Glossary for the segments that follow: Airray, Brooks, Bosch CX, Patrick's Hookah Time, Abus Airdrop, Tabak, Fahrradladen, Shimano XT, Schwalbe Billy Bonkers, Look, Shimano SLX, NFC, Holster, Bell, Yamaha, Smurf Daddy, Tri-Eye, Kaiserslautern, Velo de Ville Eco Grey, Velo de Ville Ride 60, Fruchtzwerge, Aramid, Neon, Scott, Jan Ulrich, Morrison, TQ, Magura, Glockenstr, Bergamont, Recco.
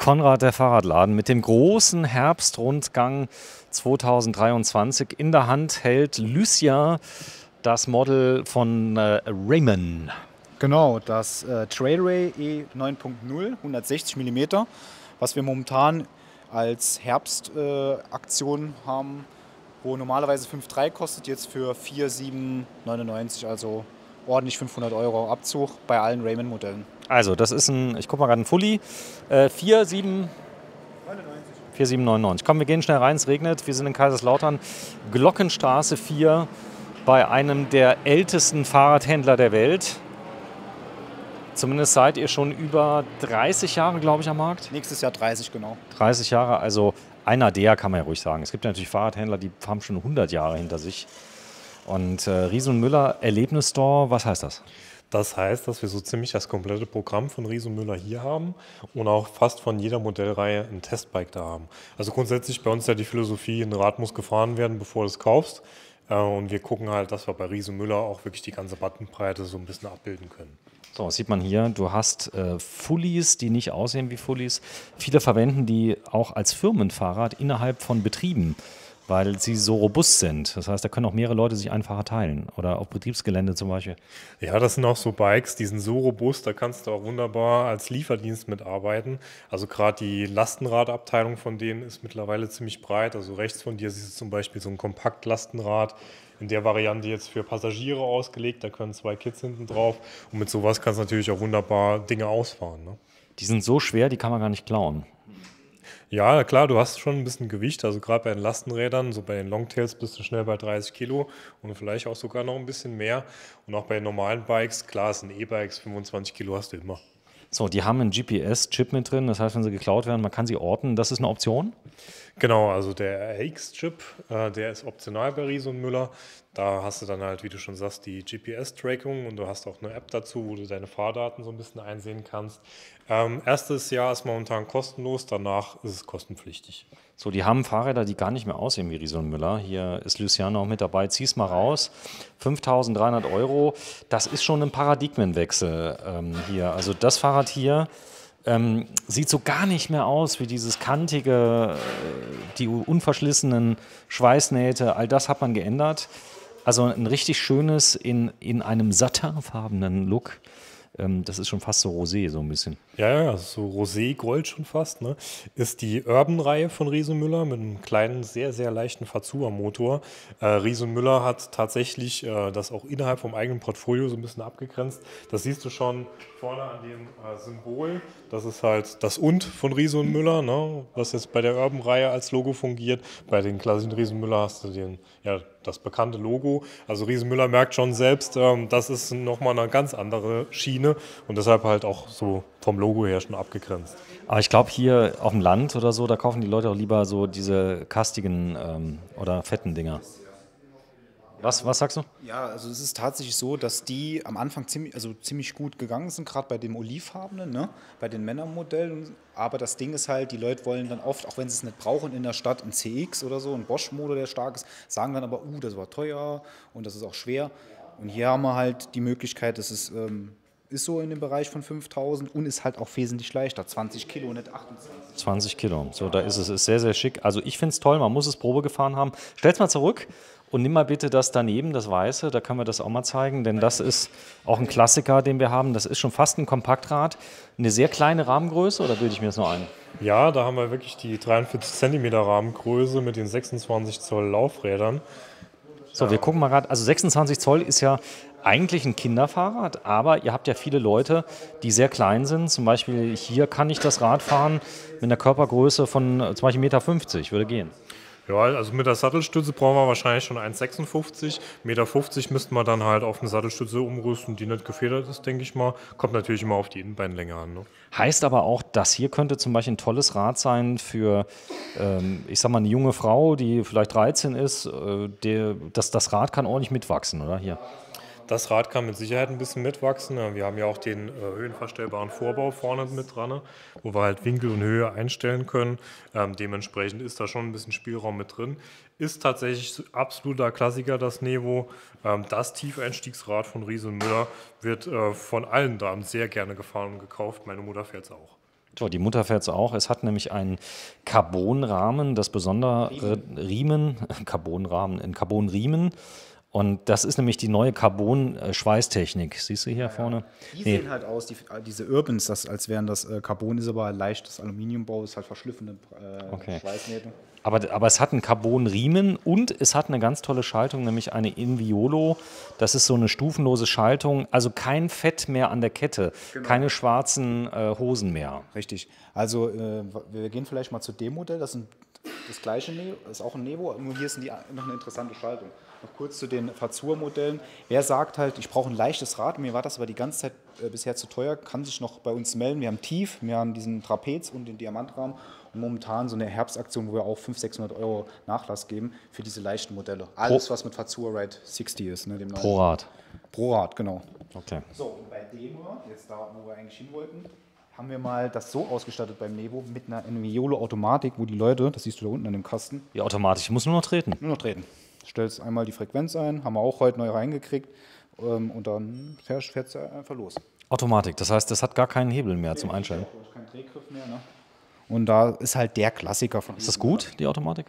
Konrad, der Fahrradladen, mit dem großen Herbstrundgang 2023 in der Hand hält Lucia das Model von Raymond. Genau, das Trailray E9.0, 160 mm, was wir momentan als Herbstaktion haben, wo normalerweise 5,3 kostet, jetzt für 4,799, also ordentlich 500 € Abzug bei allen Raymond-Modellen. Also das ist ein, ich gucke mal gerade, ein Fully, 4,799. Komm, wir gehen schnell rein, es regnet, wir sind in Kaiserslautern, Glockenstraße 4, bei einem der ältesten Fahrradhändler der Welt. Zumindest seid ihr schon über 30 Jahre, glaube ich, am Markt? Nächstes Jahr 30, genau. 30 Jahre, also einer der, kann man ja ruhig sagen. Es gibt ja natürlich Fahrradhändler, die haben schon 100 Jahre hinter sich. Und Riese und Müller Erlebnisstore, was heißt das? Das heißt, dass wir so ziemlich das komplette Programm von Riese und Müller hier haben und auch fast von jeder Modellreihe ein Testbike da haben. Also grundsätzlich bei uns ist ja die Philosophie, ein Rad muss gefahren werden, bevor du es kaufst. Und wir gucken halt, dass wir bei Riese und Müller auch wirklich die ganze Bandbreite so ein bisschen abbilden können. So, das sieht man hier. Du hast Fullies, die nicht aussehen wie Fullies. Viele verwenden die auch als Firmenfahrrad innerhalb von Betrieben, weil sie so robust sind. Das heißt, da können auch mehrere Leute sich ein Fahrrad teilen oder auf Betriebsgelände zum Beispiel. Ja, das sind auch so Bikes, die sind so robust, da kannst du auch wunderbar als Lieferdienst mitarbeiten. Also gerade die Lastenradabteilung von denen ist mittlerweile ziemlich breit. Also rechts von dir siehst du zum Beispiel so ein Kompakt-Lastenrad, in der Variante jetzt für Passagiere ausgelegt, da können 2 Kids hinten drauf. Und mit sowas kannst du natürlich auch wunderbar Dinge ausfahren, ne? Die sind so schwer, die kann man gar nicht klauen. Ja, klar, du hast schon ein bisschen Gewicht, also gerade bei den Lastenrädern, so bei den Longtails bist du schnell bei 30 Kilo und vielleicht auch sogar noch ein bisschen mehr. Und auch bei den normalen Bikes, klar, es sind E-Bikes, 25 Kilo hast du immer. So, die haben einen GPS-Chip mit drin, das heißt, wenn sie geklaut werden, man kann sie orten, das ist eine Option? Genau, also der RX-Chip, der ist optional bei Riese und Müller. Da hast du dann halt, wie du schon sagst, die GPS-Tracking und du hast auch eine App dazu, wo du deine Fahrdaten so ein bisschen einsehen kannst. Erstes Jahr ist momentan kostenlos, danach ist es kostenpflichtig. So, die haben Fahrräder, die gar nicht mehr aussehen wie Riese und Müller. Hier ist Luciano auch mit dabei, zieh's mal raus. 5.300 €, das ist schon ein Paradigmenwechsel hier. Also das Fahrrad hier sieht so gar nicht mehr aus wie dieses kantige, die unverschlissenen Schweißnähte, all das hat man geändert. Also ein richtig schönes, in einem satinfarbenen Look. Das ist schon fast so rosé, so ein bisschen. Ja, so rosé-gold schon fast, ne? Ist die Urban-Reihe von Riese und Müller mit einem kleinen, sehr, sehr leichten Fazua-Motor. Riese und Müller hat tatsächlich das auch innerhalb vom eigenen Portfolio so ein bisschen abgegrenzt. Das siehst du schon vorne an dem Symbol. Das ist halt das Und von Riese und Müller, ne? Was jetzt bei der Urban-Reihe als Logo fungiert. Bei den klassischen Riese und Müller hast du den, ja, das bekannte Logo. Also Riese und Müller merkt schon selbst, das ist nochmal eine ganz andere Schiene und deshalb halt auch so vom Logo her schon abgegrenzt. Aber ich glaube, hier auf dem Land oder so, da kaufen die Leute auch lieber so diese kastigen oder fetten Dinger. Was sagst du? Ja, also es ist tatsächlich so, dass die am Anfang ziemlich gut gegangen sind, gerade bei dem olivfarbenen, ne? Bei den Männermodellen. Aber das Ding ist halt, die Leute wollen dann oft, auch wenn sie es nicht brauchen in der Stadt, ein CX oder so, ein Bosch-Motor, der stark ist, sagen dann aber, das war teuer und das ist auch schwer. Und hier haben wir halt die Möglichkeit, dass es ist so in dem Bereich von 5.000 und ist halt auch wesentlich leichter. 20 Kilo, nicht 28. 20 Kilo, so da ist es. Ist sehr, sehr schick. Also ich finde es toll, man muss es Probe gefahren haben. Stell's mal zurück und nimm mal bitte das daneben, das Weiße, da können wir das auch mal zeigen, denn das ist auch ein Klassiker, den wir haben. Das ist schon fast ein Kompaktrad. Eine sehr kleine Rahmengröße, oder bilde ich mir das noch ein? Ja, da haben wir wirklich die 43 cm Rahmengröße mit den 26 Zoll Laufrädern. So, wir gucken mal gerade, also 26 Zoll ist ja eigentlich ein Kinderfahrrad, aber ihr habt ja viele Leute, die sehr klein sind. Zum Beispiel hier kann ich das Rad fahren mit einer Körpergröße von zum Beispiel 1,50 m, würde gehen. Ja, also mit der Sattelstütze brauchen wir wahrscheinlich schon 1,56 Meter. 1,50 müssten wir dann halt auf eine Sattelstütze umrüsten, die nicht gefedert ist, denke ich mal. Kommt natürlich immer auf die Innenbeinlänge an, ne? Heißt aber auch, das hier könnte zum Beispiel ein tolles Rad sein für, ich sag mal, eine junge Frau, die vielleicht 13 ist. Das Rad kann ordentlich mitwachsen, oder? Hier. Das Rad kann mit Sicherheit ein bisschen mitwachsen. Wir haben ja auch den höhenverstellbaren Vorbau vorne mit dran, wo wir halt Winkel und Höhe einstellen können. Dementsprechend ist da schon ein bisschen Spielraum mit drin. Ist tatsächlich absoluter Klassiker, das Nevo. Das Tiefeinstiegsrad von Riese und Müller wird von allen Damen sehr gerne gefahren und gekauft. Meine Mutter fährt es auch. Reflektor. Die Mutter fährt es auch. Es hat nämlich einen Carbonrahmen, das besondere Riemen, Carbonrahmen, einen Carbonriemen. Und das ist nämlich die neue Carbon-Schweißtechnik. Siehst du hier vorne? Die sehen halt aus, diese Urbans, als wären das Carbon, ist aber leichtes Aluminiumbau, ist halt verschliffene Schweißnähte. Aber es hat einen Carbonriemen und es hat eine ganz tolle Schaltung, nämlich eine Enviolo. Das ist so eine stufenlose Schaltung, also kein Fett mehr an der Kette, genau. Keine schwarzen Hosen mehr. Richtig. Also wir gehen vielleicht mal zu dem Modell, das ist das gleiche, ist auch ein Nevo, nur hier ist noch eine interessante Schaltung. Noch kurz zu den Fazua-Modellen. Wer sagt halt, ich brauche ein leichtes Rad, mir war das aber die ganze Zeit bisher zu teuer, kann sich noch bei uns melden. Wir haben Tief, wir haben diesen Trapez und den Diamantrahmen und momentan so eine Herbstaktion, wo wir auch 500–600 € Nachlass geben für diese leichten Modelle. Alles, was mit Fazua Ride 60 ist. Ne, pro Rad. Pro Rad, genau. Okay. So, und bei dem Rad, jetzt da, wo wir eigentlich hin wollten, haben wir mal das so ausgestattet beim Nevo mit einer Enviolo-Automatik, wo die Leute, das siehst du da unten an dem Kasten. Die Automatik, ich muss nur noch treten. Nur noch treten. Stellst einmal die Frequenz ein, haben wir auch heute neu reingekriegt und dann fährst du einfach los. Automatik, das heißt, das hat gar keinen Hebel mehr zum Einschalten. Kein Drehgriff mehr, ne? Und da ist halt der Klassiker von. Ist das gut, die Automatik?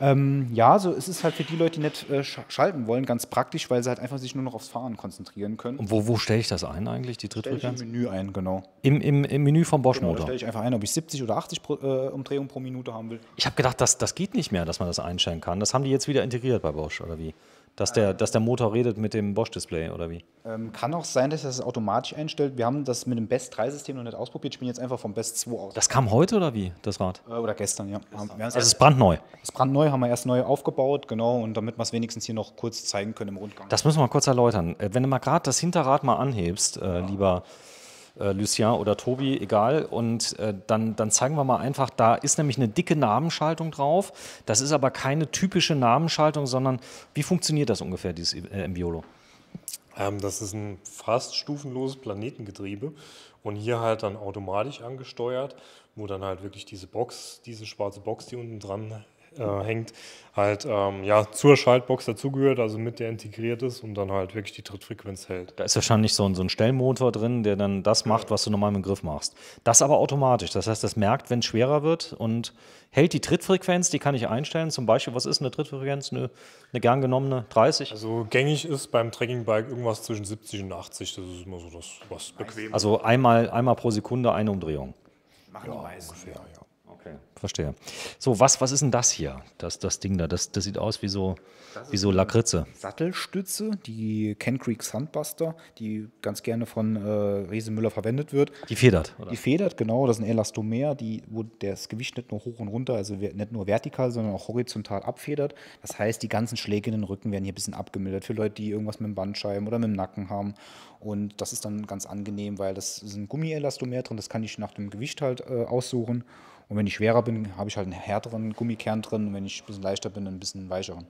Ja, so ist es halt für die Leute, die nicht schalten wollen, ganz praktisch, weil sie halt einfach sich nur noch aufs Fahren konzentrieren können. Und wo stelle ich das ein eigentlich, die Drittfrequenz? Im Menü ein, genau. Im Menü vom Bosch-Motor? Genau, da stelle ich einfach ein, ob ich 70 oder 80 Umdrehungen pro Minute haben will. Ich habe gedacht, das geht nicht mehr, dass man das einstellen kann. Das haben die jetzt wieder integriert bei Bosch, oder wie? Dass der Motor redet mit dem Bosch-Display, oder wie? Kann auch sein, dass das automatisch einstellt. Wir haben das mit dem BEST 3-System noch nicht ausprobiert. Ich bin jetzt einfach vom BEST 2 aus. Das kam heute, oder wie, das Rad? Oder gestern, ja. Das ist brandneu. Das ist brandneu, haben wir erst neu aufgebaut, genau. Und damit wir es wenigstens hier noch kurz zeigen können im Rundgang. Das müssen wir mal kurz erläutern. Wenn du mal gerade das Hinterrad mal anhebst, lieber Lucien oder Tobi, egal. Und dann zeigen wir mal einfach, da ist nämlich eine dicke Namenschaltung drauf. Das ist aber keine typische Namenschaltung, sondern wie funktioniert das ungefähr, dieses Enviolo? Das ist ein fast stufenloses Planetengetriebe und hier halt dann automatisch angesteuert, wo dann halt wirklich diese Box, diese schwarze Box, die unten dran hängt, halt ja, zur Schaltbox dazugehört, also mit der integriert ist und dann halt wirklich die Trittfrequenz hält. Da ist wahrscheinlich so ein Stellmotor drin, der dann das macht, was du normal mit dem Griff machst. Das aber automatisch, das heißt, das merkt, wenn es schwerer wird und hält die Trittfrequenz, die kann ich einstellen. Zum Beispiel, was ist eine Trittfrequenz? Eine gern genommene 30? Also gängig ist beim Trekkingbike irgendwas zwischen 70 und 80, das ist immer so das, was bequem ist. Also einmal pro Sekunde eine Umdrehung? Machen die meisten, ja. Okay, verstehe. So, was ist denn das hier? Das Ding da, das sieht aus wie so Lakritze. Sattelstütze, die Ken Creek Sandbuster, die ganz gerne von Riese und Müller verwendet wird. Die federt, oder? Die federt, genau. Das ist ein Elastomer, wo das Gewicht nicht nur hoch und runter, also nicht nur vertikal, sondern auch horizontal abfedert. Das heißt, die ganzen Schläge in den Rücken werden hier ein bisschen abgemildert für Leute, die irgendwas mit dem Bandscheiben oder mit dem Nacken haben. Und das ist dann ganz angenehm, weil das ist ein Gummielastomer drin, das kann ich nach dem Gewicht halt aussuchen. Und wenn ich schwerer bin, habe ich halt einen härteren Gummikern drin. Und wenn ich ein bisschen leichter bin, ein bisschen weicheren.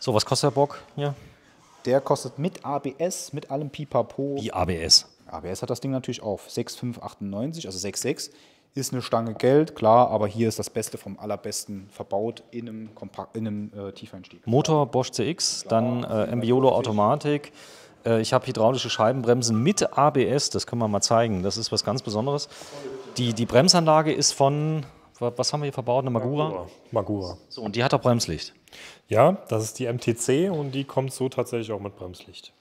So, was kostet der Bock hier? Der kostet mit ABS, mit allem Pipapo. Wie ABS? ABS hat das Ding natürlich auf. 6,598, also 6,6. Ist eine Stange Geld, klar, aber hier ist das Beste vom Allerbesten verbaut in einem, Tiefeinstieg. Motor Bosch CX, klar, dann Enviolo Automatik. Ich habe hydraulische Scheibenbremsen mit ABS. Das können wir mal zeigen. Das ist was ganz Besonderes. Die Bremsanlage ist von... Was haben wir hier verbaut? Eine Magura? Magura. So, und die hat auch Bremslicht? Ja, das ist die MTC und die kommt so tatsächlich auch mit Bremslicht.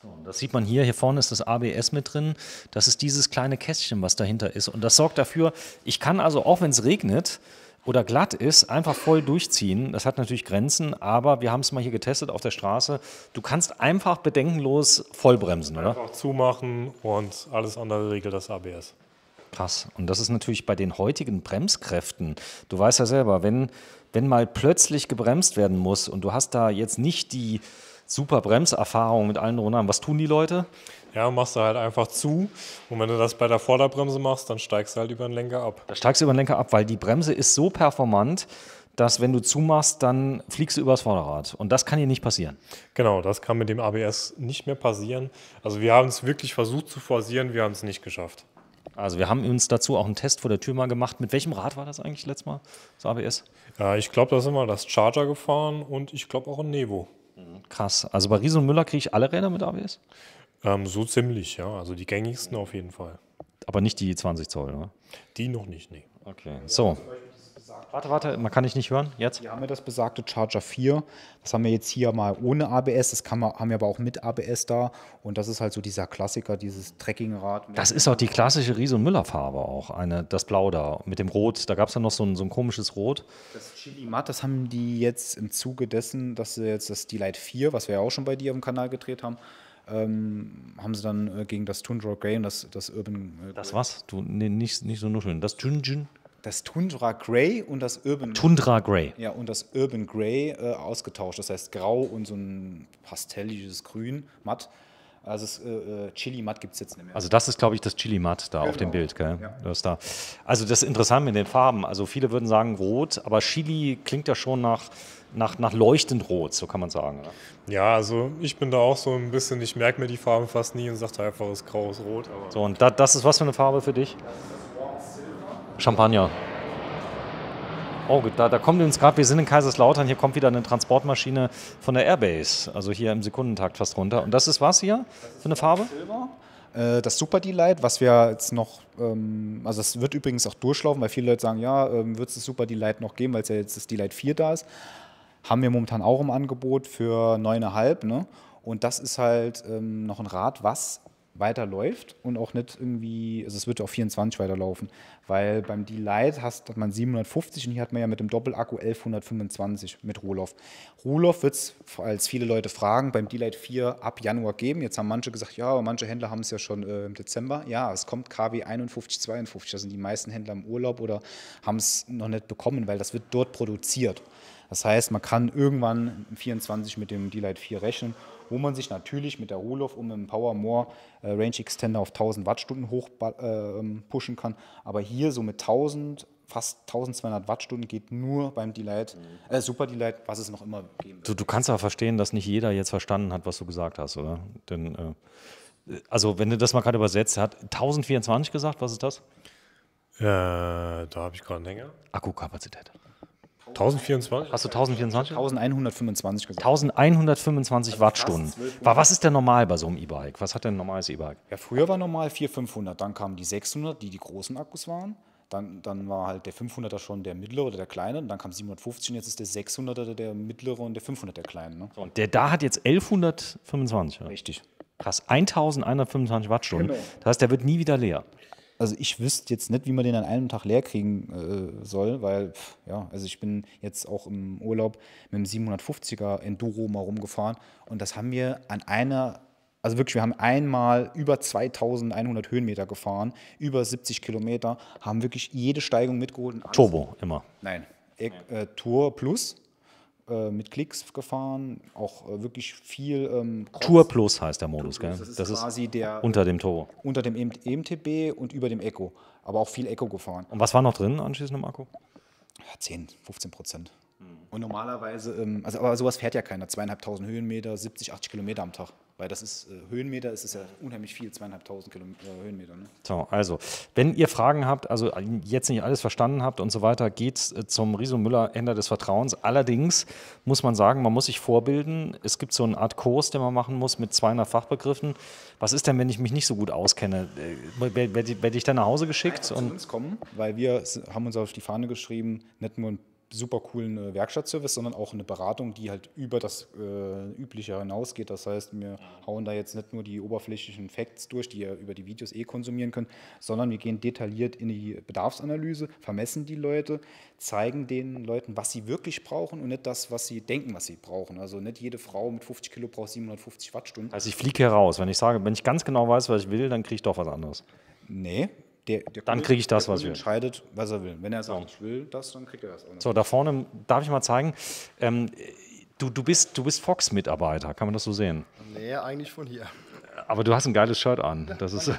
So, und das sieht man hier. Hier vorne ist das ABS mit drin. Das ist dieses kleine Kästchen, was dahinter ist. Und das sorgt dafür, ich kann also, auch wenn es regnet oder glatt ist, einfach voll durchziehen. Das hat natürlich Grenzen, aber wir haben es mal hier getestet auf der Straße. Du kannst einfach bedenkenlos vollbremsen, oder? Einfach zumachen und alles andere regelt das ABS. Krass. Und das ist natürlich bei den heutigen Bremskräften, du weißt ja selber, wenn mal plötzlich gebremst werden muss und du hast da jetzt nicht die super Bremserfahrung mit allen Runden, was tun die Leute? Ja, machst du halt einfach zu und wenn du das bei der Vorderbremse machst, dann steigst du halt über den Lenker ab. Da steigst du über den Lenker ab, weil die Bremse ist so performant, dass wenn du zumachst, dann fliegst du übers Vorderrad. Und das kann hier nicht passieren. Genau, das kann mit dem ABS nicht mehr passieren. Also wir haben es wirklich versucht zu forcieren, wir haben es nicht geschafft. Also wir haben uns dazu auch einen Test vor der Tür mal gemacht. Mit welchem Rad war das eigentlich letztes Mal, das ABS? Ja, ich glaube, da sind wir das Charger gefahren und ich glaube auch ein Nevo. Krass. Also bei Riese und Müller kriege ich alle Räder mit ABS? So ziemlich, ja. Also die gängigsten auf jeden Fall. Aber nicht die 20 Zoll, oder? Die noch nicht, nee. Okay, so. Warte, warte, man kann dich nicht hören, jetzt. Hier haben wir das besagte Charger 4. Das haben wir jetzt hier mal ohne ABS, das kann man, haben wir aber auch mit ABS da. Und das ist halt so dieser Klassiker, dieses Trekkingrad. Das ist auch die klassische Riese und Müller Farbe auch, eine, das Blau da mit dem Rot. Da gab es ja noch so ein komisches Rot. Das Chili Matt, das haben die jetzt im Zuge dessen, dass sie jetzt das D-Light 4, was wir ja auch schon bei dir auf dem Kanal gedreht haben, haben sie dann gegen das Tundra Grey und das Urban... das was? Du, nee, nicht so nuscheln. Das Tünjin... Das Tundra Grey und das Urban... Tundra Grey. Ja, und das Urban Grey ausgetauscht. Das heißt grau und so ein pastelliges Grün, matt. Also das Chili-Matt gibt es jetzt nicht mehr. Also das ist, glaube ich, das Chili-Matt da genau. Auf dem Bild. Gell? Ja. Das da. Also das ist interessant mit den Farben. Also viele würden sagen rot, aber Chili klingt ja schon nach leuchtend rot, so kann man sagen. Oder? Ja, also ich bin da auch so ein bisschen, ich merke mir die Farben fast nie und sage da einfach, es ist grau, es ist rot. Aber so, und das ist was für eine Farbe für dich? Champagner. Oh, da kommt uns gerade, wir sind in Kaiserslautern, hier kommt wieder eine Transportmaschine von der Airbase, also hier im Sekundentakt fast runter. Und das ist was hier für eine Farbe? Silber. Das Super D-Light, was wir jetzt noch, also das wird übrigens auch durchlaufen, weil viele Leute sagen, ja, wird es das Super D-Light noch geben, weil es ja jetzt das D-Light 4 da ist. Haben wir momentan auch im Angebot für 9,5, ne? Und das ist halt noch ein Rad, was weiterläuft und auch nicht irgendwie, also es wird auch 24 weiterlaufen, weil beim D-Light hat man 750 und hier hat man ja mit dem Doppelakku 1125 mit Rohloff. Rohloff wird es, als viele Leute fragen, beim D-Light 4 ab Januar geben. Jetzt haben manche gesagt, ja, aber manche Händler haben es ja schon im Dezember. Ja, es kommt KW 51, 52, da sind die meisten Händler im Urlaub oder haben es noch nicht bekommen, weil das wird dort produziert. Das heißt, man kann irgendwann 24 mit dem D-Light 4 rechnen, wo man sich natürlich mit der Rohloff und mit dem Power More Range Extender auf 1000 Wattstunden hoch pushen kann. Aber hier so mit 1000, fast 1200 Wattstunden geht nur beim D-Light, Super D-Light, was es noch immer geben wird. Du kannst aber verstehen, dass nicht jeder jetzt verstanden hat, was du gesagt hast, oder? Denn, also wenn du das mal gerade übersetzt, hat 1024 gesagt, was ist das? Da habe ich gerade einen Hänger. Akkukapazität. 1024? Hast du 1024? 1125 gesagt. 1125 also Wattstunden. Was ist denn normal bei so einem E-Bike? Was hat denn ein normales E-Bike? Ja, früher war normal 400, 500. Dann kamen die 600, die großen Akkus waren. Dann war halt der 500er schon der mittlere oder der kleine. Und dann kam 750 und jetzt ist der 600er der mittlere und der 500er der kleine. Ne? So, und der da hat jetzt 1125. Ja? Richtig. Krass, 1125 Wattstunden. Genau. Das heißt, der wird nie wieder leer. Also ich wüsste jetzt nicht, wie man den an einem Tag leer kriegen soll, weil, ja, also ich bin jetzt auch im Urlaub mit dem 750er Enduro mal rumgefahren und das haben wir an einer, also wirklich, wir haben einmal über 2100 Höhenmeter gefahren, über 70 Kilometer, haben wirklich jede Steigung mitgeholt. Turbo immer? Nein, Tour Plus. Mit Klicks gefahren, auch wirklich viel... Tour Plus heißt der Modus, gell? Das ist quasi der... Unter dem Turbo. Unter dem EMTB und über dem Eco. Aber auch viel Eco gefahren. Und was war noch drin anschließend im Akku? Ja, 10–15%. Mhm. Und normalerweise, also aber sowas fährt ja keiner. 2500 Höhenmeter, 70, 80 Kilometer am Tag. Weil das ist, Höhenmeter ist ja unheimlich viel, 2500 Höhenmeter. Ne? So, also, wenn ihr Fragen habt, also jetzt nicht alles verstanden habt und so weiter, geht es zum Riese und Müller Händler des Vertrauens. Allerdings muss man sagen, man muss sich vorbilden. Es gibt so eine Art Kurs, den man machen muss mit 200 Fachbegriffen. Was ist denn, wenn ich mich nicht so gut auskenne? Werde ich dann nach Hause geschickt? Nein, und zu uns kommen, weil wir haben uns auf die Fahne geschrieben, nicht nur ein super coolen Werkstattservice, sondern auch eine Beratung, die halt über das Übliche hinausgeht. Das heißt, wir hauen da jetzt nicht nur die oberflächlichen Facts durch, die ihr über die Videos eh konsumieren könnt, sondern wir gehen detailliert in die Bedarfsanalyse, vermessen die Leute, zeigen den Leuten, was sie wirklich brauchen und nicht das, was sie denken, was sie brauchen. Also nicht jede Frau mit 50 Kilo braucht 750 Wattstunden. Also ich fliege hier raus. Wenn ich sage, wenn ich ganz genau weiß, was ich will, dann kriege ich doch was anderes. Nee. Dann kriege ich das, was ich will. Der entscheidet, was er will. Wenn er sagt, ich will das, dann kriegt er das auch. So, da vorne darf ich mal zeigen, du bist Fox-Mitarbeiter, kann man das so sehen? Nee, eigentlich von hier. Aber du hast ein geiles Shirt an. Das ist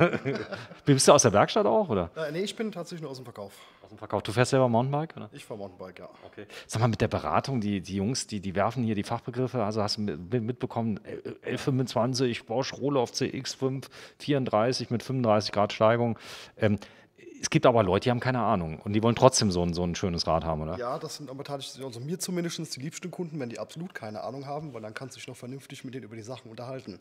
bist du aus der Werkstatt auch, oder? Nee, ich bin tatsächlich nur aus dem Verkauf. Aus dem Verkauf. Du fährst selber Mountainbike, oder? Ich fahre Mountainbike, ja. Okay. Sag mal, mit der Beratung, die Jungs, die werfen hier die Fachbegriffe, also hast du mitbekommen, 1125, Bosch Rohloff CX5, 34 mit 35 Grad Steigung. Es gibt aber Leute, die haben keine Ahnung und die wollen trotzdem so ein schönes Rad haben, oder? Ja, das sind aber tatsächlich, also mir zumindest die liebsten Kunden, wenn die absolut keine Ahnung haben, weil dann kannst du dich noch vernünftig mit denen über die Sachen unterhalten.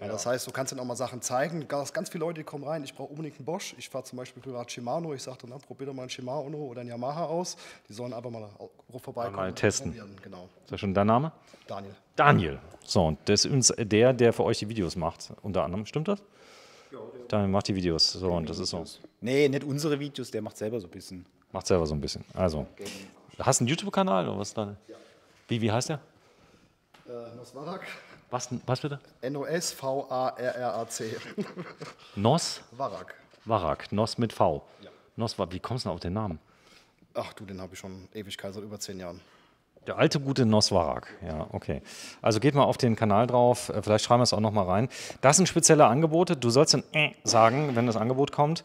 Ja. Das heißt, du kannst denen auch mal Sachen zeigen. Ganz viele Leute, die kommen rein, ich brauche unbedingt einen Bosch. Ich fahre zum Beispiel privat Shimano. Ich sage dann, probier doch mal einen Shimano oder einen Yamaha aus. Die sollen einfach mal vorbeikommen. Mal testen. Genau. Ist das schon dein Name? Daniel. Daniel. So, und das ist uns der für euch die Videos macht, unter anderem. Stimmt das? Dann macht die Videos. So, und das ist so. Nee, nicht unsere Videos, der macht selber so ein bisschen. Macht selber so ein bisschen. Also. Hast du einen YouTube-Kanal oder was dann? Ja. Wie heißt der? Nosvarak. Was bitte? N-O-S-V-A-R-R-A-C. Nos? Varak. Varak. Nos mit V. Ja. Nos, wie kommst du denn auf den Namen? Ach du, den habe ich schon Ewigkeit, seit über 10 Jahren. Der alte, gute Nosvarak. Ja, okay. Also geht mal auf den Kanal drauf. Vielleicht schreiben wir es auch noch mal rein. Das sind spezielle Angebote. Du sollst dann sagen, wenn das Angebot kommt.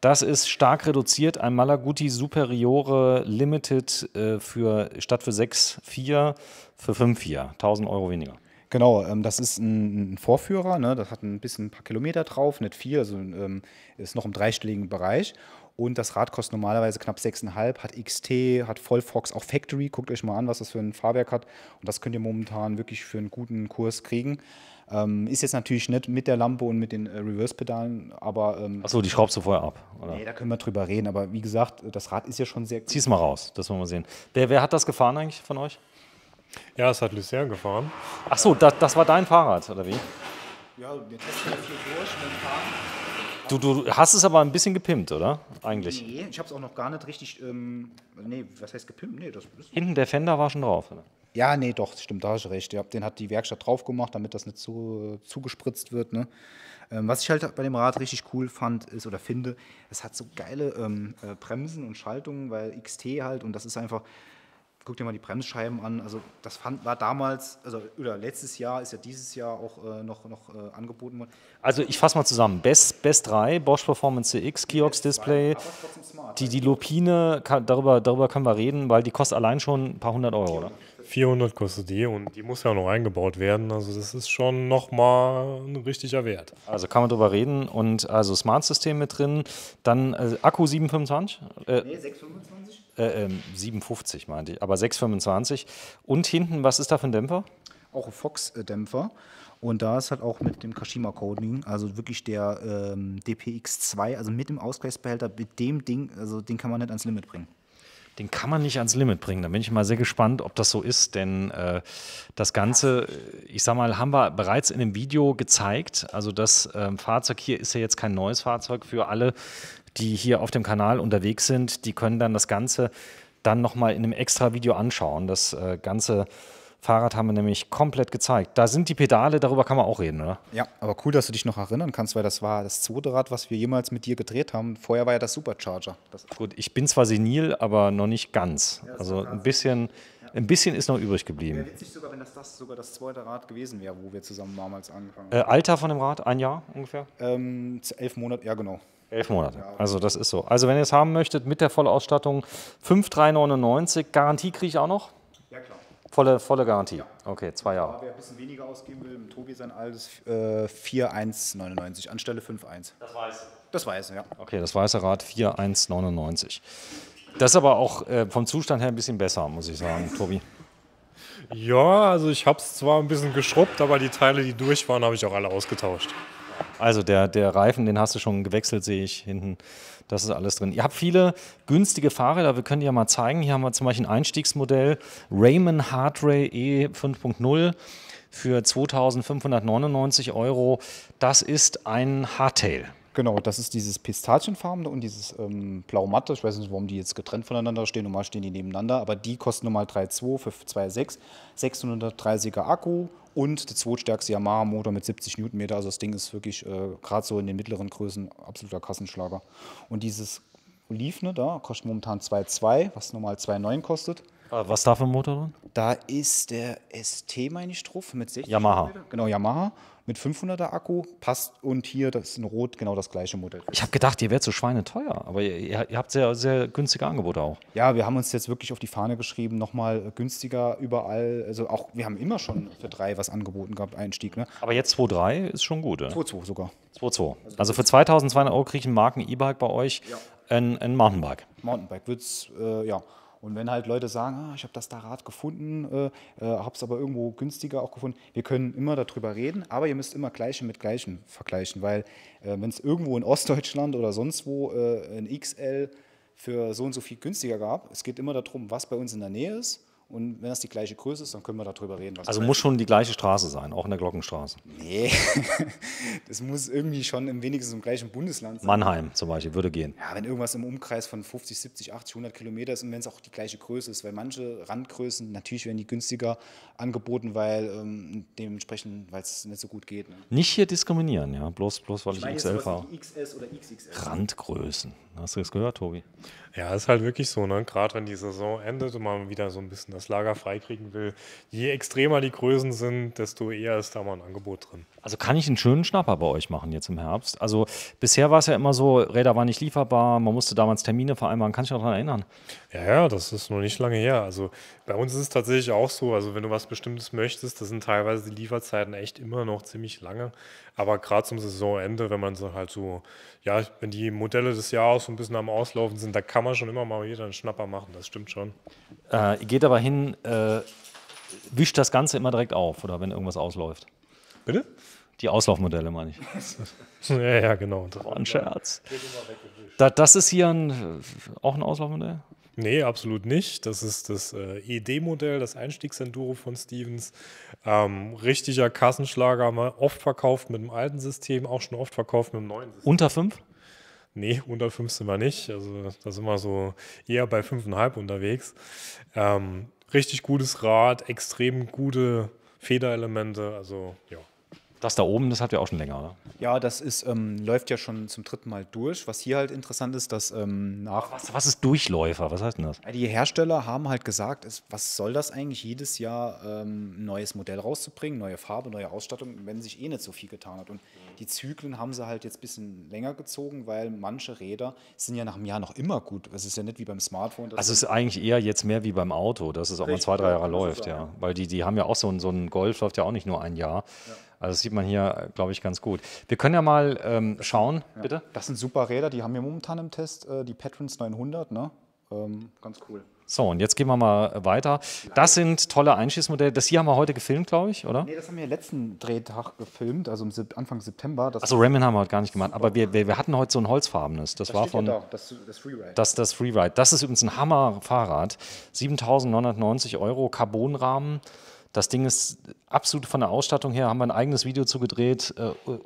Das ist stark reduziert. Ein Malaguti Superiore Limited statt für 6,4 für 5,4. 1.000 Euro weniger. Genau, das ist ein Vorführer. Ne? Das hat ein paar Kilometer drauf. Nicht viel, also ist noch im dreistelligen Bereich. Und das Rad kostet normalerweise knapp 6,5, hat XT, hat Vollfox, auch Factory. Guckt euch mal an, was das für ein Fahrwerk hat. Und das könnt ihr momentan wirklich für einen guten Kurs kriegen. Ist jetzt natürlich nicht mit der Lampe und mit den Reverse-Pedalen, aber... Achso, die schraubst du vorher ab, oder? Nee, da können wir drüber reden. Aber wie gesagt, das Rad ist ja schon sehr... Zieh's mal raus, das wollen wir sehen. Wer hat das gefahren eigentlich von euch? Ja, es hat Lucien gefahren. Achso, das war dein Fahrrad, oder wie? Ja, wir testen das hier durch mit dem Fahren. Du hast es aber ein bisschen gepimpt, oder? Eigentlich. Nee, ich habe es auch noch gar nicht richtig, nee, was heißt gepimpt? Nee, das ist hinten der Fender war schon drauf, oder? Ja, nee, doch, stimmt, da hast du recht. Ja, den hat die Werkstatt drauf gemacht, damit das nicht so zugespritzt wird, ne? Was ich halt bei dem Rad richtig cool fand, ist oder finde, es hat so geile Bremsen und Schaltungen, weil XT halt, und das ist einfach, guck dir mal die Bremsscheiben an, also das war damals, also oder letztes Jahr, ist ja dieses Jahr auch noch angeboten worden. Also ich fasse mal zusammen, BEST 3, Bosch Performance CX, Kiox Display, die Lupine, darüber können wir reden, weil die kostet allein schon ein paar 100 Euro, oder? 400 kostet die und die muss ja auch noch eingebaut werden, also das ist schon nochmal ein richtiger Wert. Also kann man drüber reden und also Smart-System mit drin, dann Akku 725? Nee, 625. 750 meinte ich, aber 625. Und hinten, was ist da für ein Dämpfer? Auch ein Fox-Dämpfer. Und da ist halt auch mit dem Kashima-Coding, also wirklich der DPX2, also mit dem Ausgleichsbehälter, mit dem Ding, also den kann man nicht ans Limit bringen. Den kann man nicht ans Limit bringen. Da bin ich mal sehr gespannt, ob das so ist, denn das Ganze, ich sag mal, haben wir bereits in dem Video gezeigt. Also das Fahrzeug hier ist ja jetzt kein neues Fahrzeug für alle, die hier auf dem Kanal unterwegs sind. Die können dann das Ganze dann nochmal in einem extra Video anschauen. Das ganze Fahrrad haben wir nämlich komplett gezeigt. Da sind die Pedale, darüber kann man auch reden, oder? Ja, aber cool, dass du dich noch erinnern kannst, weil das war das zweite Rad, was wir jemals mit dir gedreht haben. Vorher war ja das Supercharger. Gut, ich bin zwar senil, aber noch nicht ganz. Ja, also ein bisschen ist noch übrig geblieben. Wäre witzig sogar, wenn das das zweite Rad gewesen wäre, wo wir zusammen damals angefangen haben. Alter von dem Rad, ein Jahr ungefähr? 11 Monate, ja genau. 11 Monate, also das ist so. Also wenn ihr es haben möchtet, mit der Vollausstattung 5.399, Garantie kriege ich auch noch? Ja, klar. Volle Garantie? Ja. Okay, 2 Jahre. Aber wer ein bisschen weniger ausgeben will, mit Tobi sein altes 4.199 anstelle 5.1. Das Weiße? Das Weiße, ja. Okay, das Weiße Rad 4.199. Das ist aber auch vom Zustand her ein bisschen besser, muss ich sagen, Tobi. Ja, also ich habe es zwar ein bisschen geschrubbt, aber die Teile, die durch waren, habe ich auch alle ausgetauscht. Also der Reifen, den hast du schon gewechselt, sehe ich hinten. Das ist alles drin. Ihr habt viele günstige Fahrräder, wir können die ja mal zeigen. Hier haben wir zum Beispiel ein Einstiegsmodell, Raymond Trailray E9.0 für 2.599 Euro. Das ist ein Hardtail. Genau, das ist dieses Pistazienfarbene und dieses Blau-Matte. Ich weiß nicht, warum die jetzt getrennt voneinander stehen. Normal stehen die nebeneinander, aber die kosten normal 3,2 für 2,6. 630er Akku und der zweitstärkste Yamaha-Motor mit 70 Newtonmeter. Also das Ding ist wirklich gerade so in den mittleren Größen absoluter Kassenschlager. Und dieses Olivene da kostet momentan 2,2, was normal 2,9 kostet. Was da für ein Motor drin? Da ist der ST, meine ich, drauf, mit 60 Yamaha. Newtonmeter. Genau, Yamaha. Mit 500er Akku, passt, und hier, das ist in Rot, genau das gleiche Modell. Ich habe gedacht, ihr wärt so schweineteuer, aber ihr habt sehr, sehr günstige Angebote auch. Ja, wir haben uns jetzt wirklich auf die Fahne geschrieben, nochmal günstiger überall, also auch, wir haben immer schon für 3 was angeboten gehabt, Einstieg, ne? Aber jetzt 2,3 ist schon gut, ne? 2,2 sogar. 2,2. Also für 2.200 Euro kriege ich ein Marken-E-Bike bei euch. Ja. Ein Mountainbike. Mountainbike wird's, ja. Und wenn halt Leute sagen, ah, ich habe das da Rad gefunden, habe es aber irgendwo günstiger auch gefunden, wir können immer darüber reden, aber ihr müsst immer Gleiche mit Gleichen vergleichen, weil wenn es irgendwo in Ostdeutschland oder sonst wo ein XL für so und so viel günstiger gab, es geht immer darum, was bei uns in der Nähe ist. Und wenn das die gleiche Größe ist, dann können wir darüber reden. Was also muss schon die gleiche Straße sein, auch in der Glockenstraße? Nee, das muss irgendwie schon im wenigstens im gleichen Bundesland sein. Mannheim zum Beispiel würde gehen. Ja, wenn irgendwas im Umkreis von 50, 70, 80, 100 Kilometer ist und wenn es auch die gleiche Größe ist, weil manche Randgrößen, natürlich werden die günstiger angeboten, weil dementsprechend, weil es nicht so gut geht. Ne? Nicht hier diskriminieren, ja, bloß weil ich XL fahre. XS oder XXL. Randgrößen, hast du das gehört, Tobi? Ja, ist halt wirklich so, ne? Gerade wenn die Saison endet und man wieder so ein bisschen das Lager freikriegen will, je extremer die Größen sind, desto eher ist da mal ein Angebot drin. Also kann ich einen schönen Schnapper bei euch machen jetzt im Herbst? Also bisher war es ja immer so, Räder waren nicht lieferbar, man musste damals Termine vereinbaren, kann ich noch daran erinnern? Ja, das ist noch nicht lange her. Also bei uns ist es tatsächlich auch so, also wenn du was Bestimmtes möchtest, das sind teilweise die Lieferzeiten echt immer noch ziemlich lange, aber gerade zum Saisonende, wenn man so halt so, ja, wenn die Modelle des Jahres so ein bisschen am Auslaufen sind, da kann man schon immer mal wieder einen Schnapper machen, das stimmt schon. Geht aber hin, wischt das Ganze immer direkt auf, oder wenn irgendwas ausläuft? Bitte? Die Auslaufmodelle, meine ich. Ja, genau. Das war ein Scherz. Das ist hier auch ein Auslaufmodell? Nee, absolut nicht. Das ist das ED-Modell, das Einstiegsenduro von Stevens. Richtiger Kassenschlager, haben wir oft verkauft mit dem alten System, auch schon oft verkauft mit dem neuen System. Unter 5? Nee, unter 5 sind wir nicht. Also da sind wir so eher bei 5,5 unterwegs. Richtig gutes Rad, extrem gute Federelemente, also ja. Das da oben, das habt ihr auch schon länger, oder? Ja, das ist, läuft ja schon zum 3. Mal durch. Was hier halt interessant ist, dass nach... Was ist Durchläufer? Was heißt denn das? Die Hersteller haben halt gesagt, was soll das eigentlich, jedes Jahr ein neues Modell rauszubringen, neue Farbe, neue Ausstattung, wenn sich eh nicht so viel getan hat. Und die Zyklen haben sie halt jetzt ein bisschen länger gezogen, weil manche Räder sind ja nach einem Jahr noch immer gut. Es ist ja nicht wie beim Smartphone. Also es ist eigentlich eher jetzt mehr wie beim Auto, dass es auch mal 2, 3 Jahre läuft, ja. Weil die haben ja auch so ein Golf, läuft ja auch nicht nur ein Jahr. Ja. Also das sieht man hier, glaube ich, ganz gut. Wir können ja mal schauen, ja. Bitte. Das sind super Räder, die haben wir momentan im Test, die Patrons 900, ne? Ganz cool. So, und jetzt gehen wir mal weiter. Das sind tolle Einschießmodelle. Das hier haben wir heute gefilmt, glaube ich, oder? Nee, das haben wir letzten Drehtag gefilmt, also Anfang September. Also Raymond haben wir heute gar nicht gemacht, aber wir hatten heute so ein holzfarbenes. Das war von... Ja, das Freeride. Das Freeride. Das ist übrigens ein Hammer-Fahrrad. 7.990 €, Carbonrahmen. Das Ding ist absolut von der Ausstattung her, haben wir ein eigenes Video zugedreht.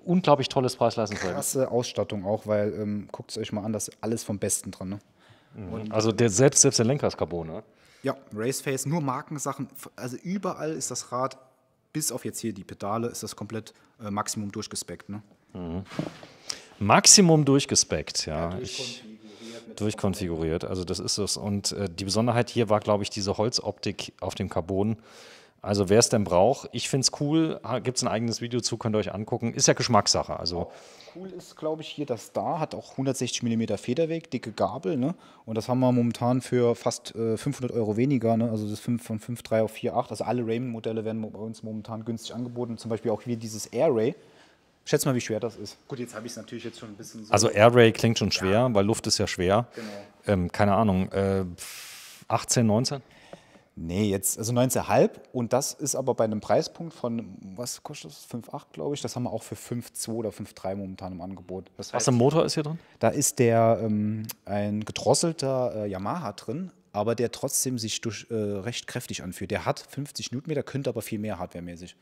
Unglaublich tolles Preis-Leistungs-Verhältnis. Krasse Ausstattung auch, weil guckt es euch mal an, das ist alles vom Besten dran. Ne? Mhm. Also selbst der Lenker ist Carbon, ne? Ja, Raceface, nur Markensachen. Also überall ist das Rad, bis auf jetzt hier die Pedale, ist das komplett Maximum durchgespeckt. Ne? Mhm. Maximum durchgespeckt, ja. Durchkonfiguriert, also das ist es. Und die Besonderheit hier war, glaube ich, diese Holzoptik auf dem Carbon. Also wer es denn braucht, ich finde es cool, gibt es ein eigenes Video zu, könnt ihr euch angucken. Ist ja Geschmackssache. Also. Cool ist, glaube ich, hier das da, hat auch 160 mm Federweg, dicke Gabel. Ne? Und das haben wir momentan für fast 500 € weniger. Ne? Also das ist von 5,3 auf 4,8. Also alle Raymond-Modelle werden bei uns momentan günstig angeboten. Zum Beispiel auch hier dieses Airray. Schätz mal, wie schwer das ist. Gut, jetzt habe ich es natürlich jetzt schon ein bisschen so. Also Airray klingt schon schwer, ja. Weil Luft ist ja schwer. Genau. Keine Ahnung, 18, 19? Nee, jetzt, also 19,5 und das ist aber bei einem Preispunkt von, was kostet das, 5,8 glaube ich, das haben wir auch für 5,2 oder 5,3 momentan im Angebot. Das heißt, was im Motor ist hier drin? Da ist der, ein gedrosselter Yamaha drin, aber der trotzdem sich recht kräftig anfühlt. Der hat 50 Newtonmeter, könnte aber viel mehr hardwaremäßig.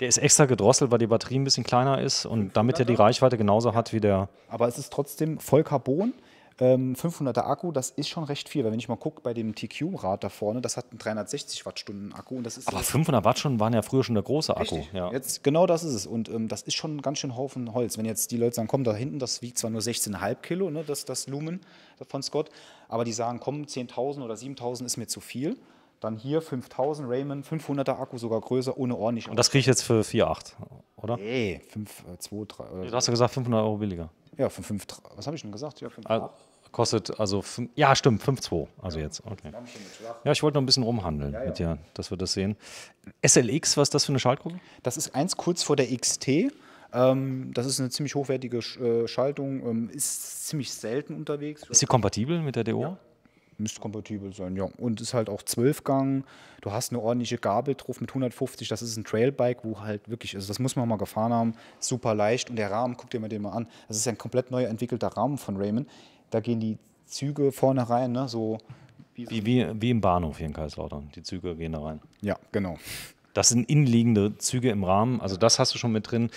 Der ist extra gedrosselt, weil die Batterie ein bisschen kleiner ist und damit er die Reichweite genauso hat wie der... Aber es ist trotzdem voll Carbon. 500er Akku, das ist schon recht viel, weil wenn ich mal gucke bei dem TQ-Rad da vorne, das hat einen 360 Wattstunden Akku. Und das ist aber 500 Wattstunden waren ja früher schon der große Akku. Ja. Jetzt, genau das ist es und das ist schon ein ganz schön Haufen Holz. Wenn jetzt die Leute sagen, komm da hinten, das wiegt zwar nur 16,5 Kilo, ne, das Lumen von Scott, aber die sagen, komm 10.000 oder 7.000 ist mir zu viel. Dann hier 5.000 Raymond, 500er Akku sogar größer, ohne ordentlich. Und das kriege ich jetzt für 4,8, oder? Nee, 5,2, 3. Du hast ja gesagt 500 € billiger. Ja, von 5, was habe ich denn gesagt? Ja, 5, also, kostet also, 5, ja stimmt, 5,2, also ja, jetzt, okay. Ja, ich wollte noch ein bisschen rumhandeln ja. mit dir, dass wir das sehen. SLX, was ist das für eine Schaltgruppe? Das ist eins kurz vor der XT, Das ist eine ziemlich hochwertige Schaltung, ist ziemlich selten unterwegs. Ist sie kompatibel mit der DO? Ja. Müsste kompatibel sein, ja. Und ist halt auch 12-Gang. Du hast eine ordentliche Gabel drauf mit 150. Das ist ein Trailbike, wo halt wirklich, also das muss man mal gefahren haben, super leicht. Und der Rahmen, guck dir mal den mal an. Das ist ja ein komplett neu entwickelter Rahmen von Raymond. Da gehen die Züge vorne rein, ne? So wie im Bahnhof hier in Kaiserslautern. Die Züge gehen da rein. Ja, genau. Das sind innenliegende Züge im Rahmen. Also das hast du schon mit drin.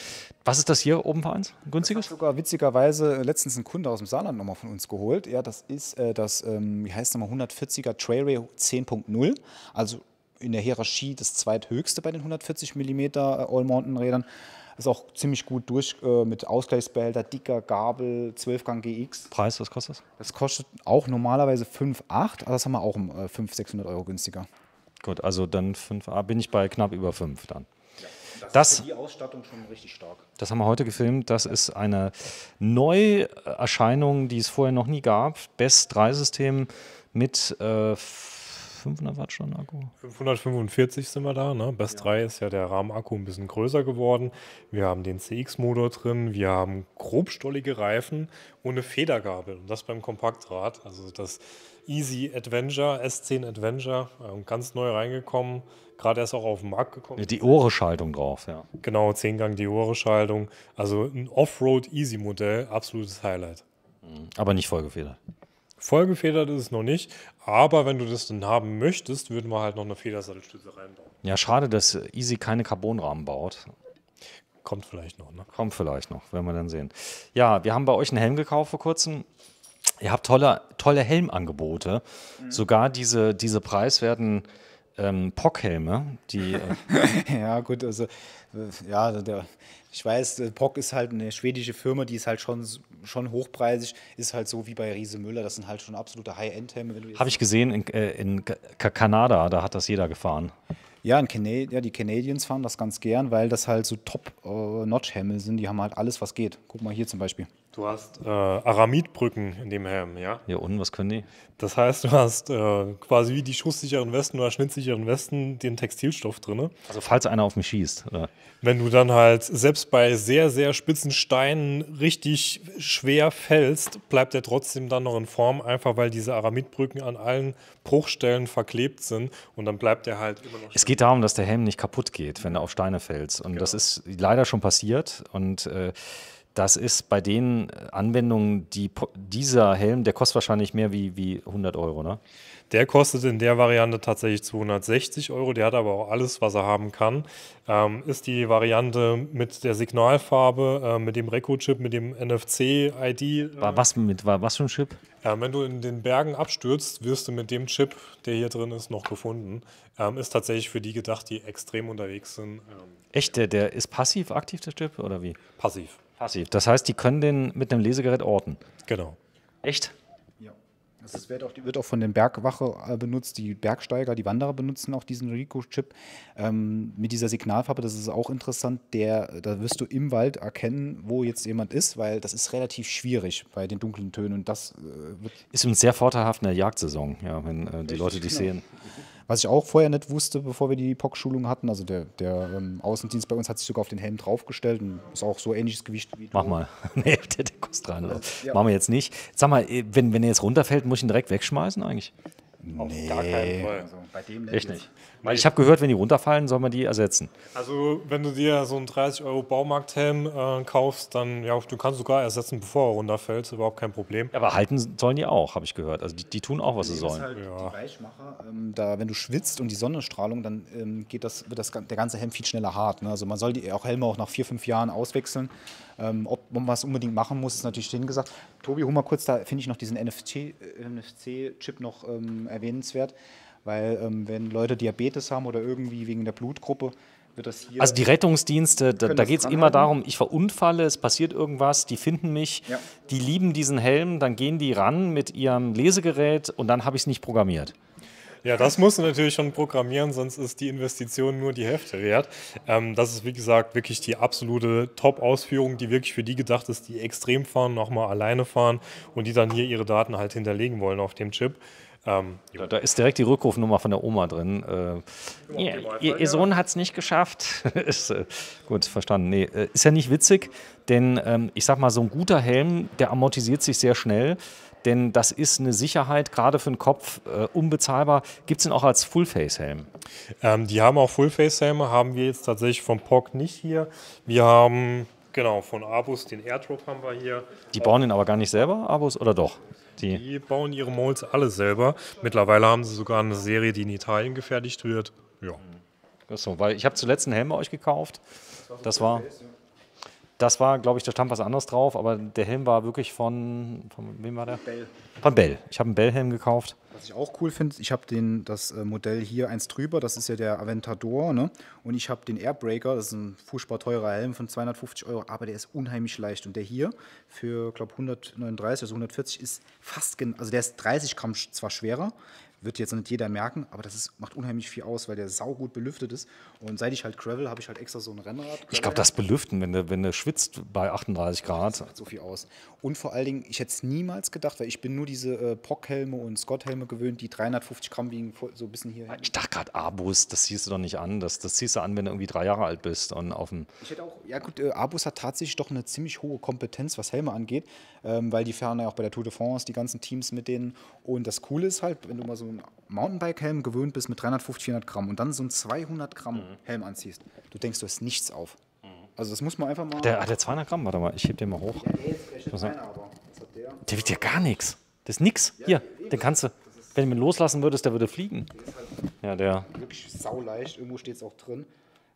Was ist das hier oben für eins? Günstiges? Ich habe sogar witzigerweise letztens einen Kunde aus dem Saarland nochmal von uns geholt. Ja, das ist das, wie heißt das nochmal, 140er Trailray 10.0. Also in der Hierarchie das zweithöchste bei den 140 mm All-Mountain-Rädern. Ist auch ziemlich gut durch mit Ausgleichsbehälter, dicker Gabel, 12-Gang GX. Preis, was kostet das? Das kostet auch normalerweise 5,8, aber das haben wir auch um 500–600 Euro günstiger. Gut, also dann 5,8, bin ich bei knapp über 5 dann. Ja, das ist für die Ausstattung schon richtig stark. Das haben wir heute gefilmt. Das ist eine Neuerscheinung, die es vorher noch nie gab. BEST 3 System mit 500 Wattstunden Akku. 545 sind wir da. Ne? BEST 3 ist ja der Rahmenakku ein bisschen größer geworden. Wir haben den CX-Motor drin. Wir haben grobstollige Reifen und eine Federgabel. Und das beim Kompaktrad. Also das Easy Adventure, S10 Adventure, ganz neu reingekommen, gerade erst auch auf den Markt gekommen. Die Diore-Schaltung drauf, ja. Genau, 10-Gang Diore-Schaltung, also ein Offroad-Easy-Modell, absolutes Highlight. Aber nicht vollgefedert. Vollgefedert ist es noch nicht, aber wenn du das dann haben möchtest, würden wir halt noch eine Federsattelstütze reinbauen. Ja, schade, dass Easy keine Carbonrahmen baut. Kommt vielleicht noch, ne? Kommt vielleicht noch, werden wir dann sehen. Ja, wir haben bei euch einen Helm gekauft vor kurzem. Ihr habt tolle Helmangebote. Mhm. Sogar diese preiswerten POC-Helme. Ja, gut, also ja, ich weiß, POC ist halt eine schwedische Firma, die ist halt schon hochpreisig, ist halt so wie bei Riese Müller, das sind halt schon absolute High-End-Helme. Habe ich gesehen, in Kanada, da hat das jeder gefahren. Ja, die Canadians fahren das ganz gern, weil das halt so Top-Notch-Helme sind, die haben halt alles, was geht. Guck mal hier zum Beispiel. Du hast Aramidbrücken in dem Helm, ja? Ja, und was können die? Das heißt, du hast quasi wie die schusssicheren Westen oder schnittsicheren Westen den Textilstoff drin. Also falls einer auf mich schießt, oder? Wenn du dann halt selbst bei sehr, sehr spitzen Steinen richtig schwer fällst, bleibt der trotzdem dann noch in Form, einfach weil diese Aramidbrücken an allen Bruchstellen verklebt sind und dann bleibt der halt immer noch. Es geht darum, dass der Helm nicht kaputt geht, wenn er auf Steine fällt. Und genau, das ist leider schon passiert und das ist bei den Anwendungen, dieser Helm, der kostet wahrscheinlich mehr wie 100 Euro, ne? Der kostet in der Variante tatsächlich 260 Euro, der hat aber auch alles, was er haben kann. Ist die Variante mit der Signalfarbe, mit dem Recco-Chip, mit dem NFC-ID. Was für ein Chip? Wenn du in den Bergen abstürzt, wirst du mit dem Chip, der hier drin ist, noch gefunden. Ist tatsächlich für die gedacht, die extrem unterwegs sind. Echt? Der ist passiv aktiv, der Chip, oder wie? Passiv. Das heißt, die können den mit einem Lesegerät orten. Genau. Echt? Ja. Das wird auch von den Bergwache benutzt. Die Bergsteiger, die Wanderer benutzen auch diesen Rico-Chip mit dieser Signalfarbe. Das ist auch interessant. Da wirst du im Wald erkennen, wo jetzt jemand ist, weil das ist relativ schwierig bei den dunklen Tönen. Und das ist uns sehr vorteilhaft in der Jagdsaison, ja, wenn die Leute dich sehen. Was ich auch vorher nicht wusste, bevor wir die POC-Schulung hatten, also der Außendienst bei uns hat sich sogar auf den Helm draufgestellt und ist auch so ähnliches Gewicht wie du. Mach mal. Nee, der kostet rein. Ja. Machen wir jetzt nicht. Sag mal, wenn er jetzt runterfällt, muss ich ihn direkt wegschmeißen eigentlich? Nee. Auf gar keinen Fall. Also bei dem echt nicht. Weil ich habe gehört, wenn die runterfallen, soll man die ersetzen. Also wenn du dir so einen 30 € Baumarkthelm kaufst, dann ja, du kannst sogar ersetzen, bevor er runterfällt, ist überhaupt kein Problem. Aber halten sollen die auch, habe ich gehört. Also die tun auch, was sie sollen. Halt ja. Die Weichmacher, wenn du schwitzt und die Sonnenstrahlung, dann wird der ganze Helm viel schneller hart. Ne? Also man soll die Helme auch nach 4–5 Jahren auswechseln. Ob man was unbedingt machen muss, ist natürlich hingesagt. Tobi, hol mal kurz, da finde ich noch diesen NFC-Chip noch erwähnenswert, weil wenn Leute Diabetes haben oder irgendwie wegen der Blutgruppe, wird das hier... Also die Rettungsdienste, da geht es immer darum, ich verunfalle, es passiert irgendwas, die finden mich, ja, die lieben diesen Helm, dann gehen die ran mit ihrem Lesegerät und dann habe ich es nicht programmiert. Ja, das musst du natürlich schon programmieren, sonst ist die Investition nur die Hälfte wert. Das ist, wie gesagt, wirklich die absolute Top-Ausführung, die wirklich für die gedacht ist, die extrem fahren, nochmal alleine fahren und die dann hier ihre Daten halt hinterlegen wollen auf dem Chip. Da ist direkt die Rückrufnummer von der Oma drin. Ihr Sohn hat es nicht geschafft. Ist, gut, verstanden. Nee, ist ja nicht witzig, denn ich sag mal, so ein guter Helm, der amortisiert sich sehr schnell, denn das ist eine Sicherheit, gerade für den Kopf, unbezahlbar. Gibt es den auch als Full-Face-Helm? Die haben auch Full-Face-Helme, haben wir jetzt tatsächlich vom POC nicht hier. Wir haben, genau, von Abus den Airdrop haben wir hier. Die bauen den aber gar nicht selber, Abus, oder doch? Die bauen ihre Molds alle selber. Mittlerweile haben sie sogar eine Serie, die in Italien gefertigt wird. Ja. So, weil ich habe zuletzt einen Helm bei euch gekauft. Das war, glaube ich, da stand was anderes drauf, aber der Helm war wirklich von wem war der? Bell. Von Bell. Ich habe einen Bell-Helm gekauft. Was ich auch cool finde, ich habe das Modell hier eins drüber, das ist ja der Aventador, ne? Und ich habe den Airbreaker, das ist ein furchtbar teurer Helm von 250 €, aber der ist unheimlich leicht. Und der hier für, glaube ich, 139, also 140 ist fast, also der ist 30 Gramm zwar schwerer, wird jetzt nicht jeder merken, aber das ist, macht unheimlich viel aus, weil der saugut belüftet ist. Und seit ich halt Gravel, habe ich halt extra so ein Rennrad. Ich glaube, das Belüften, wenn du schwitzt bei 38 Grad. Das macht so viel aus. Und vor allen Dingen, ich hätte es niemals gedacht, weil ich bin nur diese POC-Helme und Scott-Helme gewöhnt, die 350 Gramm wiegen, so ein bisschen hier. Ich dachte gerade, Abus, das ziehst du doch nicht an. Das ziehst du an, wenn du irgendwie 3 Jahre alt bist. Und auf dem ich hätte auch, ja gut, Abus hat tatsächlich doch eine ziemlich hohe Kompetenz, was Helme angeht, weil die fahren ja auch bei der Tour de France, die ganzen Teams mit denen. Und das Coole ist halt, wenn du mal so einen Mountainbike-Helm gewöhnt bist mit 350, 400 Gramm und dann so einen 200 Gramm-Helm anziehst, du denkst, du hast nichts auf. Also das muss man einfach mal... Der 200 Gramm, warte mal, ich heb den mal hoch. Der wiegt ja gar nichts. Das ist nix. Hier, den kannst du, wenn du ihn loslassen würdest, der würde fliegen. Ja, der... Wirklich sauleicht, irgendwo steht es auch drin.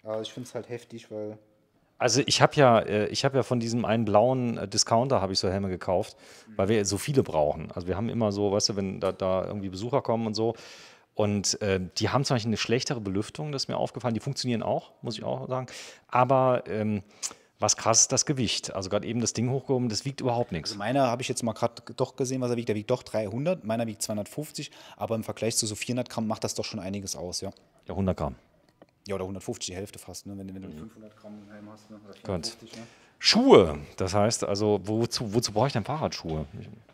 Aber ich finde es halt heftig, weil... Also ich habe ja von diesem einen blauen Discounter habe ich so Helme gekauft, weil wir so viele brauchen. Also wir haben immer so, weißt du, wenn da irgendwie Besucher kommen und so. Und die haben zum Beispiel eine schlechtere Belüftung, das ist mir aufgefallen. Die funktionieren auch, muss ich auch sagen. Aber was krass ist das Gewicht. Also gerade eben das Ding hochgehoben, das wiegt überhaupt nichts. Also meiner habe ich jetzt mal gerade doch gesehen, was er wiegt. Der wiegt doch 300, meiner wiegt 250. Aber im Vergleich zu so 400 Gramm macht das doch schon einiges aus, ja. Ja, 100 Gramm. Ja, oder 150, die Hälfte fast, ne? wenn du 500 Gramm Helm hast. Ne? Oder 450, ne? Schuhe, das heißt, also wozu brauche ich denn Fahrradschuhe?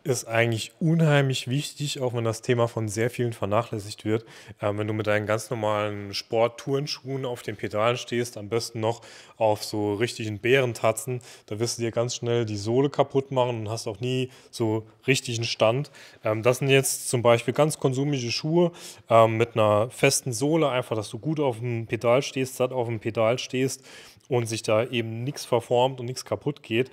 Ist eigentlich unheimlich wichtig, auch wenn das Thema von sehr vielen vernachlässigt wird. Wenn du mit deinen ganz normalen Sport-Tourenschuhen auf den Pedalen stehst, am besten noch auf so richtigen Bärentatzen, da wirst du dir ganz schnell die Sohle kaputt machen und hast auch nie so richtigen Stand. Das sind jetzt zum Beispiel ganz konsumige Schuhe mit einer festen Sohle, einfach, dass du gut auf dem Pedal stehst, satt auf dem Pedal stehst und sich da eben nichts verformt und nichts kaputt geht.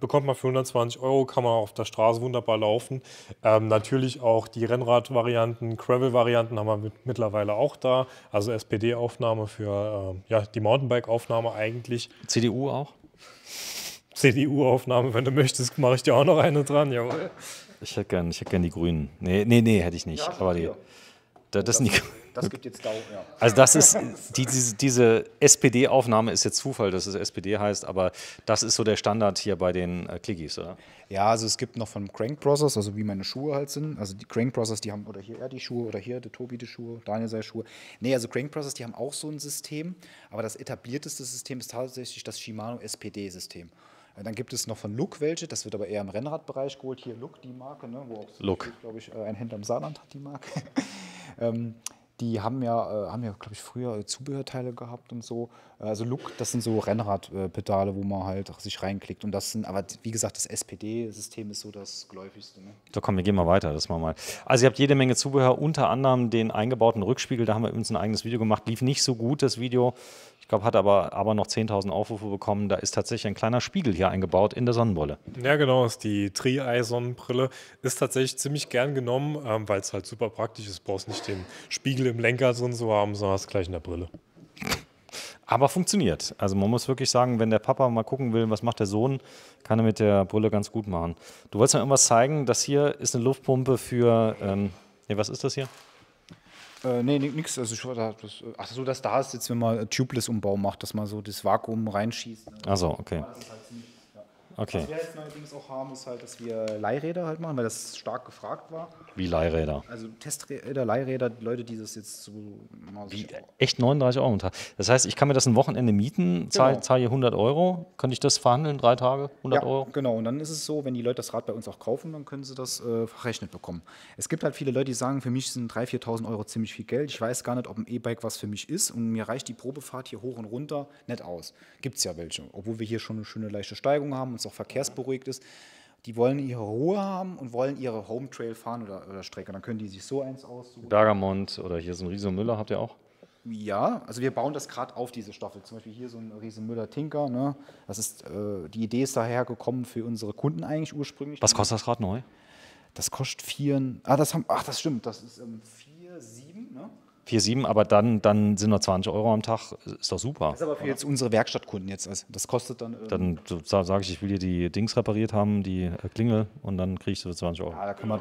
Bekommt man für 120 €, kann man auf der Straße wunderbar laufen. Natürlich auch die Rennrad-Varianten, Gravel-Varianten haben wir mittlerweile auch da. Also SPD-Aufnahme für ja, die Mountainbike-Aufnahme eigentlich. CDU auch? CDU-Aufnahme, wenn du möchtest, mache ich dir auch noch eine dran, jawohl. Ich hätte gern die Grünen. Nee, hätte ich nicht. Ja, aber die, das gibt jetzt Dau, ja. Also das ist, diese SPD-Aufnahme ist jetzt Zufall, dass es SPD heißt, aber das ist so der Standard hier bei den Klickies, oder? Ja, also es gibt noch von Crank Brothers, also wie meine Schuhe halt sind, also die Crank Brothers, die haben, oder hier er die Schuhe, oder hier der Tobi die Schuhe, Daniel seine Schuhe. Nee, also Crank Brothers, die haben auch so ein System, aber das etablierteste System ist tatsächlich das Shimano SPD-System. Dann gibt es noch von Look welche, das wird aber eher im Rennradbereich geholt. Hier Look, die Marke, ne? Wo auch, glaube ich, ein Händler im Saarland hat die Marke. Die haben ja glaube ich, früher Zubehörteile gehabt und so. Also Look, das sind so Rennradpedale, wo man halt sich reinklickt. Und das sind, aber wie gesagt, das SPD-System ist so das Geläufigste. Ne? So, komm, wir gehen mal weiter, das machen wir mal. Also ihr habt jede Menge Zubehör, unter anderem den eingebauten Rückspiegel. Da haben wir übrigens ein eigenes Video gemacht. Lief nicht so gut, das Video. Ich glaube, hat aber noch 10.000 Aufrufe bekommen. Da ist tatsächlich ein kleiner Spiegel hier eingebaut in der Sonnenbrille. Ja, genau, ist die Tri-Eye-Sonnenbrille. Ist tatsächlich ziemlich gern genommen, weil es halt super praktisch ist. Du brauchst nicht den Spiegel im Lenker drin zu haben, sondern hast gleich in der Brille. Aber funktioniert. Also man muss wirklich sagen, wenn der Papa mal gucken will, was macht der Sohn, kann er mit der Brille ganz gut machen. Du wolltest mir irgendwas zeigen, das hier ist eine Luftpumpe für, was ist das hier? Nee, nix. Also ach so, das da ist jetzt, wenn man Tubeless-Umbau macht, dass man so das Vakuum reinschießt. Ne? Ach so, okay. Ja, das ist halt ziemlich, ja. Okay. Was wir jetzt neuerdings auch haben, ist halt, dass wir Leihräder halt machen, weil das stark gefragt war. Wie Leihräder? Also Testräder, Leihräder, Leute, die das jetzt so... Wie, echt 39 Euro im Tag. Das heißt, ich kann mir das ein Wochenende mieten, zahle hier 100 Euro, könnte ich das verhandeln, 3 Tage, 100 Euro? Genau, und dann ist es so, wenn die Leute das Rad bei uns auch kaufen, dann können sie das verrechnet bekommen. Es gibt halt viele Leute, die sagen, für mich sind 3.000, 4.000 Euro ziemlich viel Geld. Ich weiß gar nicht, ob ein E-Bike was für mich ist und mir reicht die Probefahrt hier hoch und runter nicht aus. Gibt es ja welche, obwohl wir hier schon eine schöne leichte Steigung haben und es auch verkehrsberuhigt ist. Die wollen ihre Ruhe haben und wollen ihre Home Trail fahren oder Strecke. Dann können die sich so eins aussuchen. Bergamont oder hier so ein Riese und Müller habt ihr auch? Ja, also wir bauen das gerade auf, diese Staffel. Zum Beispiel hier so ein Riese und Müller Tinker. Ne? Das ist, die Idee ist daher gekommen für unsere Kunden eigentlich ursprünglich. Was kostet das Rad neu? Das kostet 4... Ah, das stimmt, das ist 4,7, ne? 4,7, aber dann sind nur 20 Euro am Tag, ist doch super. Das ist aber für jetzt unsere Werkstattkunden jetzt. Also das kostet dann... Dann sage ich, ich will hier die Dings repariert haben, die Klingel, und dann kriege ich so 20 Euro. Ja, da können wir,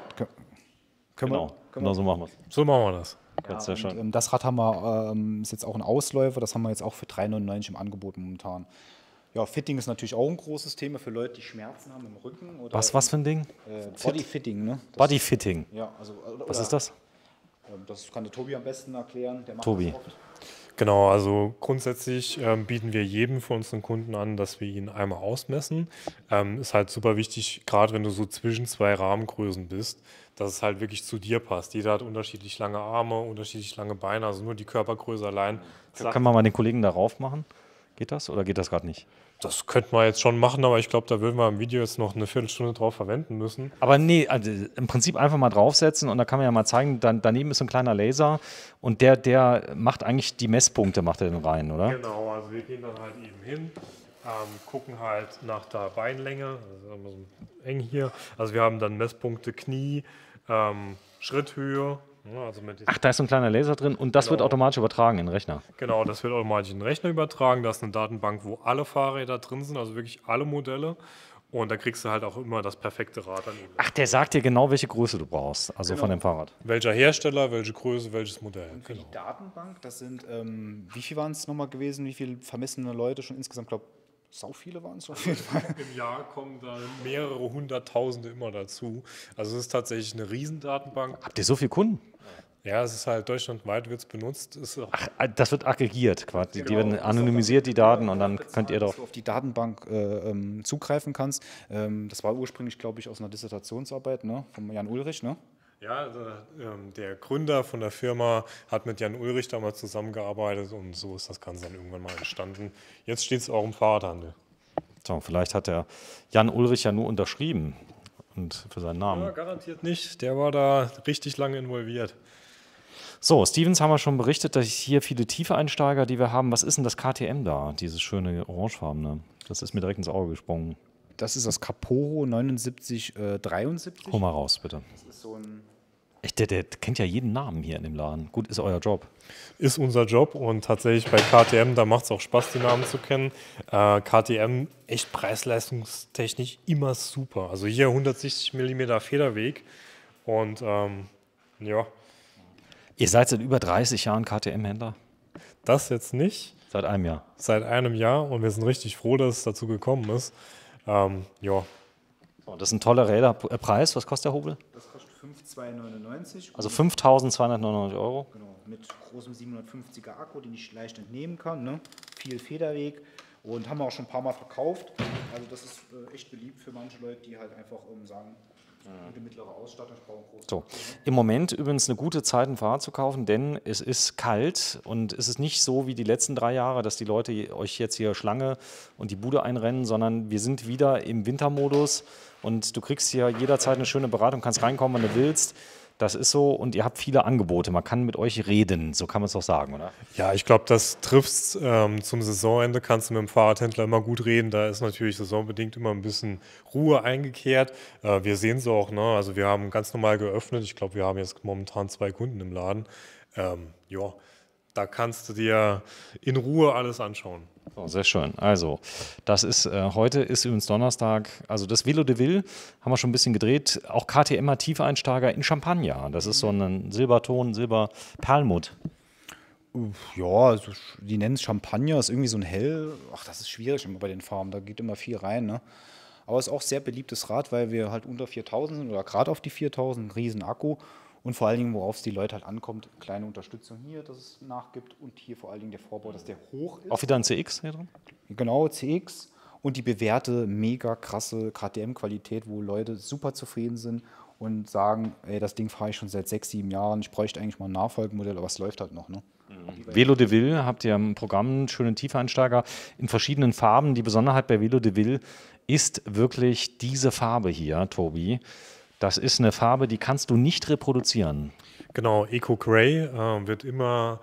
genau, so machen wir es. So machen wir das. Ja, ja, schön. Und, das Rad haben wir, ist jetzt auch ein Ausläufer, das haben wir jetzt auch für 3,99 im Angebot momentan. Ja, Fitting ist natürlich auch ein großes Thema für Leute, die Schmerzen haben im Rücken. Oder was für ein Ding? Bodyfitting, ne? Bodyfitting? Ja, also... Was ist das? Das kann der Tobi am besten erklären. Der macht Tobi. Das oft. Genau, also grundsätzlich bieten wir jedem von unseren Kunden an, dass wir ihn einmal ausmessen. Ist halt super wichtig, gerade wenn du so zwischen zwei Rahmengrößen bist, dass es halt wirklich zu dir passt. Jeder hat unterschiedlich lange Arme, unterschiedlich lange Beine, also nur die Körpergröße allein. Kann man mal den Kollegen darauf machen? Geht das oder geht das gerade nicht? Das könnte man jetzt schon machen, aber ich glaube, da würden wir im Video jetzt noch eine Viertelstunde drauf verwenden müssen. Aber nee, also im Prinzip einfach mal draufsetzen und da kann man ja mal zeigen, daneben ist so ein kleiner Laser und der macht eigentlich die Messpunkte, macht er dann rein, oder? Genau, also wir gehen dann halt eben hin, gucken halt nach der Beinlänge, also eng hier, also wir haben dann Messpunkte Knie, Schritthöhe. Also ach, da ist so ein kleiner Laser drin und das wird automatisch übertragen in den Rechner. Genau, das wird automatisch in den Rechner übertragen. Da ist eine Datenbank, wo alle Fahrräder drin sind, also wirklich alle Modelle. Und da kriegst du halt auch immer das perfekte Rad an. Ach, der sagt dir genau, welche Größe du brauchst, also von dem Fahrrad. Welcher Hersteller, welche Größe, welches Modell. Und für die Datenbank, das sind, wie viel waren es nochmal gewesen, wie viele vermessene Leute schon insgesamt, glaube ich, sau viele waren es auf jeden Fall. Im Jahr kommen da mehrere Hunderttausende immer dazu. Also es ist tatsächlich eine Riesendatenbank. Habt ihr so viele Kunden? Ja, es ist halt deutschlandweit wird es benutzt. Ist das wird aggregiert quasi. Genau, die werden anonymisiert, die Daten, und dann könnt ihr darauf... Dass du auf die Datenbank zugreifen kannst. Das war ursprünglich, glaube ich, aus einer Dissertationsarbeit, ne? Von Jan Ulrich, ne? Ja, der Gründer von der Firma hat mit Jan Ulrich damals zusammengearbeitet und so ist das Ganze dann irgendwann mal entstanden. Jetzt steht es auch im Fahrradhandel. So, vielleicht hat der Jan Ulrich ja nur unterschrieben und für seinen Namen. Ja, garantiert nicht. Der war da richtig lange involviert. So, Stevens haben wir schon berichtet, dass hier viele Tiefeinsteiger, die wir haben. Was ist denn das KTM da, dieses schöne orangefarbene? Das ist mir direkt ins Auge gesprungen. Das ist das Caporo 7973. Hol mal raus, bitte. Das ist so ein... Der kennt ja jeden Namen hier in dem Laden. Gut, ist euer Job. Ist unser Job und tatsächlich bei KTM, da macht es auch Spaß, die Namen zu kennen. KTM, echt preis-leistungstechnisch immer super. Also hier 160 mm Federweg und ja. Ihr seid seit über 30 Jahren KTM-Händler? Das jetzt nicht. Seit einem Jahr? Seit einem Jahr und wir sind richtig froh, dass es dazu gekommen ist. Ja. So, das ist ein toller Räderpreis. Was kostet der Hobel? Das kostet 5.299. Also 5.299 Euro. Genau, mit großem 750er Akku, den ich leicht entnehmen kann. Ne? Viel Federweg und haben wir auch schon ein paar Mal verkauft. Also das ist echt beliebt für manche Leute, die halt einfach sagen, gute mittlere Ausstattung, ich brauche einen großen Akku. Im Moment übrigens eine gute Zeit, ein Fahrrad zu kaufen, denn es ist kalt und es ist nicht so wie die letzten 3 Jahre, dass die Leute euch jetzt hier Schlange und die Bude einrennen, sondern wir sind wieder im Wintermodus. Und du kriegst hier jederzeit eine schöne Beratung, kannst reinkommen, wenn du willst. Das ist so und ihr habt viele Angebote. Man kann mit euch reden, so kann man es doch sagen, oder? Ja, ich glaube, das trifft zum Saisonende kannst du mit dem Fahrradhändler immer gut reden. Da ist natürlich saisonbedingt immer ein bisschen Ruhe eingekehrt. Wir sehen es auch, ne? Also wir haben ganz normal geöffnet. Ich glaube, wir haben jetzt momentan 2 Kunden im Laden. Ja, da kannst du dir in Ruhe alles anschauen. So, sehr schön. Also, das ist heute ist übrigens Donnerstag. Also das Velo de Ville haben wir schon ein bisschen gedreht. Auch KTM hat Tiefeinsteiger in Champagner. Das ist so ein Silberton, Silberperlmutt. Ja, also die nennen es Champagner. Ist irgendwie so ein hell. Ach, das ist schwierig immer bei den Farben. Da geht immer viel rein, ne? Aber es ist auch ein sehr beliebtes Rad, weil wir halt unter 4.000 sind oder gerade auf die 4.000, ein riesen Akku. Und vor allen Dingen, worauf es die Leute halt ankommt, kleine Unterstützung hier, dass es nachgibt und hier vor allen Dingen der Vorbau, dass der hoch ist. Auch wieder ein CX hier drin? Genau, CX und die bewährte, mega krasse KTM-Qualität, wo Leute super zufrieden sind und sagen, ey, das Ding fahre ich schon seit 6, 7 Jahren, ich bräuchte eigentlich mal ein Nachfolgemodell, aber es läuft halt noch, ne? Velo de Ville habt ihr im Programm, einen schönen Tiefeinsteiger in verschiedenen Farben. Die Besonderheit bei Velo de Ville ist wirklich diese Farbe hier, Tobi. Das ist eine Farbe, die kannst du nicht reproduzieren. Genau, Eco Grey wird immer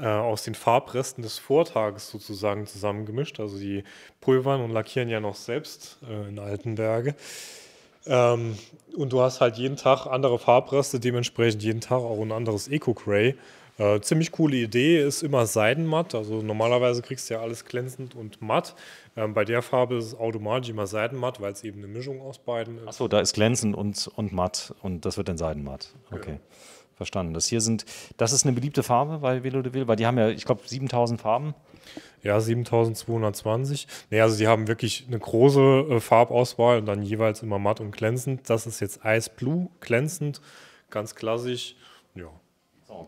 aus den Farbresten des Vortages sozusagen zusammengemischt. Also die pulvern und lackieren ja noch selbst in Altenberge. Und du hast halt jeden Tag andere Farbreste, dementsprechend jeden Tag auch ein anderes Eco Grey. Ziemlich coole Idee, ist immer seidenmatt, also normalerweise kriegst du ja alles glänzend und matt. Bei der Farbe ist es automatisch immer seidenmatt, weil es eben eine Mischung aus beiden ist. Achso, da ist glänzend und matt und das wird dann seidenmatt. Okay, ja. Verstanden. Das ist eine beliebte Farbe bei Velo de Ville, weil die haben ja, ich glaube, 7.000 Farben. Ja, 7.220. Nee, also die haben wirklich eine große Farbauswahl und dann jeweils immer matt und glänzend. Das ist jetzt Ice Blue, glänzend, ganz klassisch, ja.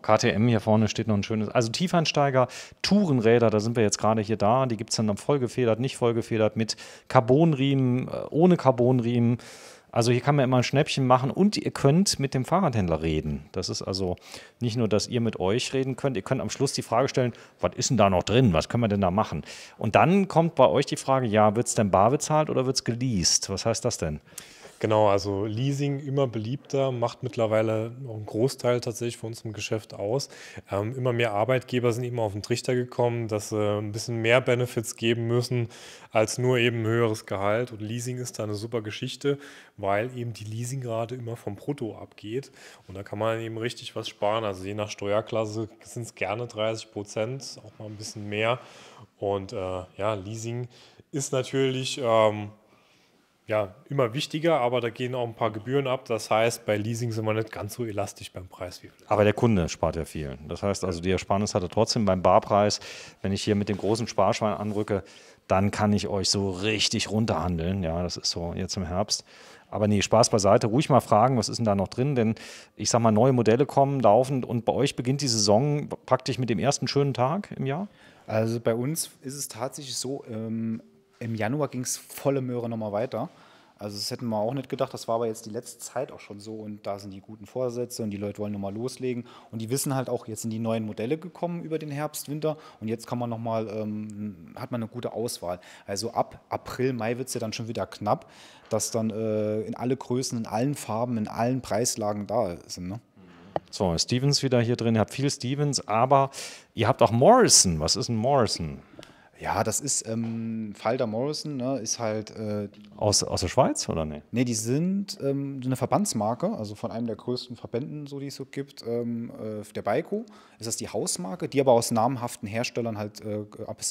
KTM hier vorne steht noch ein schönes, also Tiefeinsteiger, Tourenräder, da sind wir jetzt gerade hier da, die gibt es dann vollgefedert, nicht vollgefedert, mit Carbonriemen, ohne Carbonriemen, also hier kann man immer ein Schnäppchen machen und ihr könnt mit dem Fahrradhändler reden, das ist also nicht nur, dass ihr mit euch reden könnt, ihr könnt am Schluss die Frage stellen, was ist denn da noch drin, was können wir denn da machen und dann kommt bei euch die Frage, ja, wird es denn bar bezahlt oder wird es geleast, was heißt das denn? Genau, also Leasing immer beliebter, macht mittlerweile noch einen Großteil tatsächlich von unserem Geschäft aus. Immer mehr Arbeitgeber sind eben auf den Trichter gekommen, dass sie ein bisschen mehr Benefits geben müssen als nur eben höheres Gehalt. Und Leasing ist da eine super Geschichte, weil eben die Leasingrate immer vom Brutto abgeht. Und da kann man eben richtig was sparen. Also je nach Steuerklasse sind es gerne 30%, auch mal ein bisschen mehr. Und ja, Leasing ist natürlich... ja, immer wichtiger, aber da gehen auch ein paar Gebühren ab. Das heißt, bei Leasing sind wir nicht ganz so elastisch beim Preis. Aber der Kunde spart ja viel. Das heißt also, die Ersparnis hat er trotzdem beim Barpreis. Wenn ich hier mit dem großen Sparschwein anrücke, dann kann ich euch so richtig runterhandeln. Ja, das ist so jetzt im Herbst. Aber nee, Spaß beiseite. Ruhig mal fragen, was ist denn da noch drin? Denn ich sag mal, neue Modelle kommen laufend und bei euch beginnt die Saison praktisch mit dem ersten schönen Tag im Jahr? Also bei uns ist es tatsächlich so, im Januar ging es volle Möhre nochmal weiter. Also das hätten wir auch nicht gedacht, das war aber jetzt die letzte Zeit auch schon so und da sind die guten Vorsätze und die Leute wollen nochmal loslegen und die wissen halt auch, jetzt sind die neuen Modelle gekommen über den Herbst, Winter und jetzt kann man nochmal, hat man eine gute Auswahl. Also ab April, Mai wird es ja dann schon wieder knapp, dass dann in alle Größen, in allen Farben, in allen Preislagen da sind, ne? So, Stevens wieder hier drin, ihr habt viel Stevens, aber ihr habt auch Morrison. Was ist ein Morrison? Ja, das ist Falter Morrison, ne, ist halt... aus der Schweiz, oder ne? Ne, die sind eine Verbandsmarke, also von einem der größten Verbänden, so die es so gibt, der Baiko. Ist das die Hausmarke, die aber aus namhaften Herstellern halt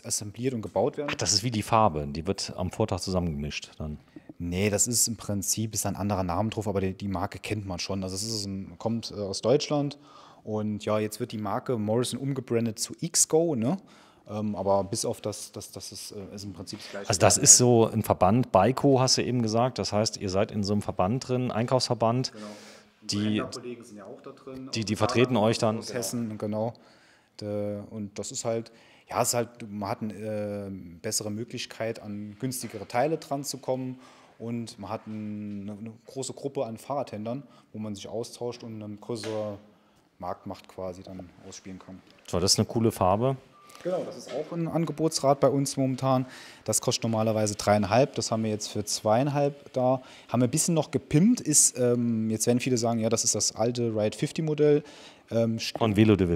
assembliert und gebaut werden. Ach, das ist wie die Farbe, die wird am Vortag zusammengemischt dann. Nee, das ist im Prinzip, ist ein anderer Name drauf, aber die Marke kennt man schon. Also es kommt aus Deutschland und ja, jetzt wird die Marke Morrison umgebrandet zu X-Go, ne? Aber bis auf das ist im Prinzip das Gleiche. Also das ist so ein Verband, Baiko hast du eben gesagt, das heißt, ihr seid in so einem Verband drin, Einkaufsverband. Genau. Die Kollegen sind ja auch da drin. Die vertreten euch dann. Aus Hessen, genau. Und das ist halt, ja, es ist halt, man hat eine bessere Möglichkeit, an günstigere Teile dran zu kommen. Und man hat eine große Gruppe an Fahrradhändlern, wo man sich austauscht und eine größere Marktmacht quasi dann ausspielen kann. So, das ist eine coole Farbe. Genau, das ist auch ein Angebotsrad bei uns momentan. Das kostet normalerweise 3,5, das haben wir jetzt für 2,5 da. Haben wir ein bisschen noch gepimpt, ist, jetzt werden viele sagen, ja, das ist das alte Ride 50 Modell. Von Velo de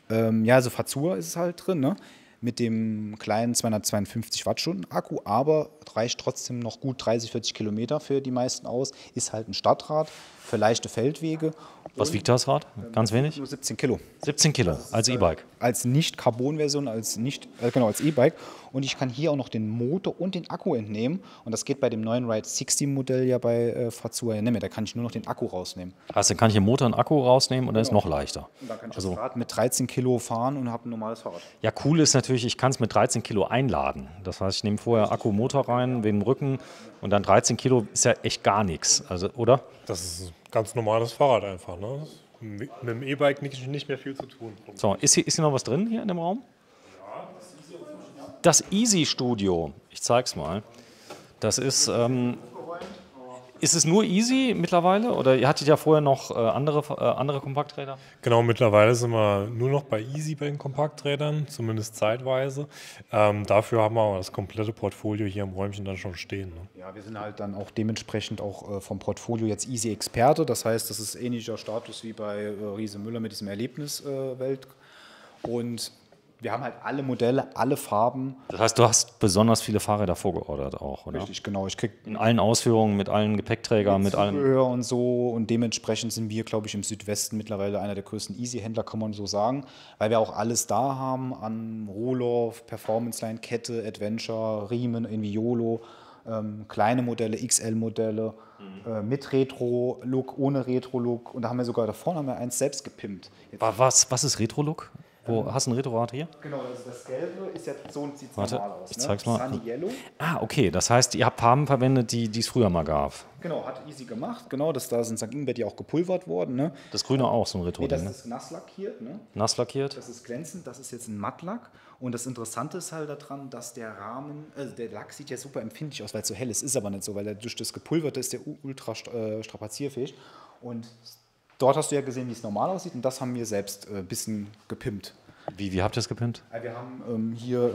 Ville. Ja, also Fazua ist es halt drin, ne? Mit dem kleinen 252 Wattstunden Akku, aber reicht trotzdem noch gut 30, 40 Kilometer für die meisten aus. Ist halt ein Stadtrad, für leichte Feldwege. Was wiegt das Rad? Ganz wenig? Nur 17 Kilo. 17 Kilo als E-Bike? Als Nicht-Carbon-Version, als E-Bike. Und ich kann hier auch noch den Motor und den Akku entnehmen. Und das geht bei dem neuen Ride 60 Modell ja bei Fazua nicht mehr. Da kann ich nur noch den Akku rausnehmen. Also kann ich den Motor und Akku rausnehmen und dann ist noch leichter. Und dann kann ich das Rad mit 13 Kilo fahren und habe ein normales Fahrrad. Ja, cool ist natürlich, ich kann es mit 13 Kilo einladen. Das heißt, ich nehme vorher Akku, Motor rein, wegen dem Rücken und dann 13 Kilo ist ja echt gar nichts, also, oder? Das ist ein ganz normales Fahrrad einfach, ne? Mit dem E-Bike nicht mehr viel zu tun. So, ist hier noch was drin hier in dem Raum? Das Easy Studio, ich zeig's mal. Das ist es nur Easy mittlerweile oder ihr hattet ja vorher noch andere Kompakträder? Genau, mittlerweile sind wir nur noch bei Easy bei den Kompakträdern, zumindest zeitweise. Dafür haben wir aber das komplette Portfolio hier im Räumchen dann schon stehen. Ne? Ja, wir sind halt dann auch dementsprechend auch vom Portfolio jetzt Easy-Experte. Das heißt, das ist ähnlicher Status wie bei Riese Müller mit diesem Erlebniswelt. Und wir haben halt alle Modelle, alle Farben. Das heißt, du hast besonders viele Fahrräder vorgeordert auch, oder? Richtig, genau. Ich krieg in allen Ausführungen, mit allen Gepäckträgern, mit allem. Zubehör und so. Und dementsprechend sind wir, glaube ich, im Südwesten mittlerweile einer der größten Easy-Händler, kann man so sagen. Weil wir auch alles da haben an Rohloff, Performance-Line, Kette, Adventure, Riemen, Enviolo, kleine Modelle, XL-Modelle, mit Retro-Look, ohne Retro-Look. Und da haben wir sogar, da vorne haben wir eins selbst gepimpt. Was ist Retro-Look? Wo hast du ein Retrorad hier? Genau, also das Gelbe ist ja so, sieht es normal aus. Ich zeig's mal. Sunny Yellow. Ah, okay, das heißt, ihr habt Farben verwendet, die es früher mal gab. Genau, hat Easy gemacht. Genau, das da sind St. Ingbert ja auch gepulvert worden. Ne? Das Grüne auch, so ein Retro. Nee, das ist nass lackiert. Ne? Nass lackiert. Das ist glänzend, das ist jetzt ein Mattlack. Und das Interessante ist halt daran, dass der Rahmen, also der Lack sieht ja super empfindlich aus, weil es so hell ist. Ist aber nicht so, weil durch das Gepulverte ist der ultra strapazierfähig. Und dort hast du ja gesehen, wie es normal aussieht und das haben wir selbst ein bisschen gepimpt. Wie habt ihr das gepimpt? Wir haben hier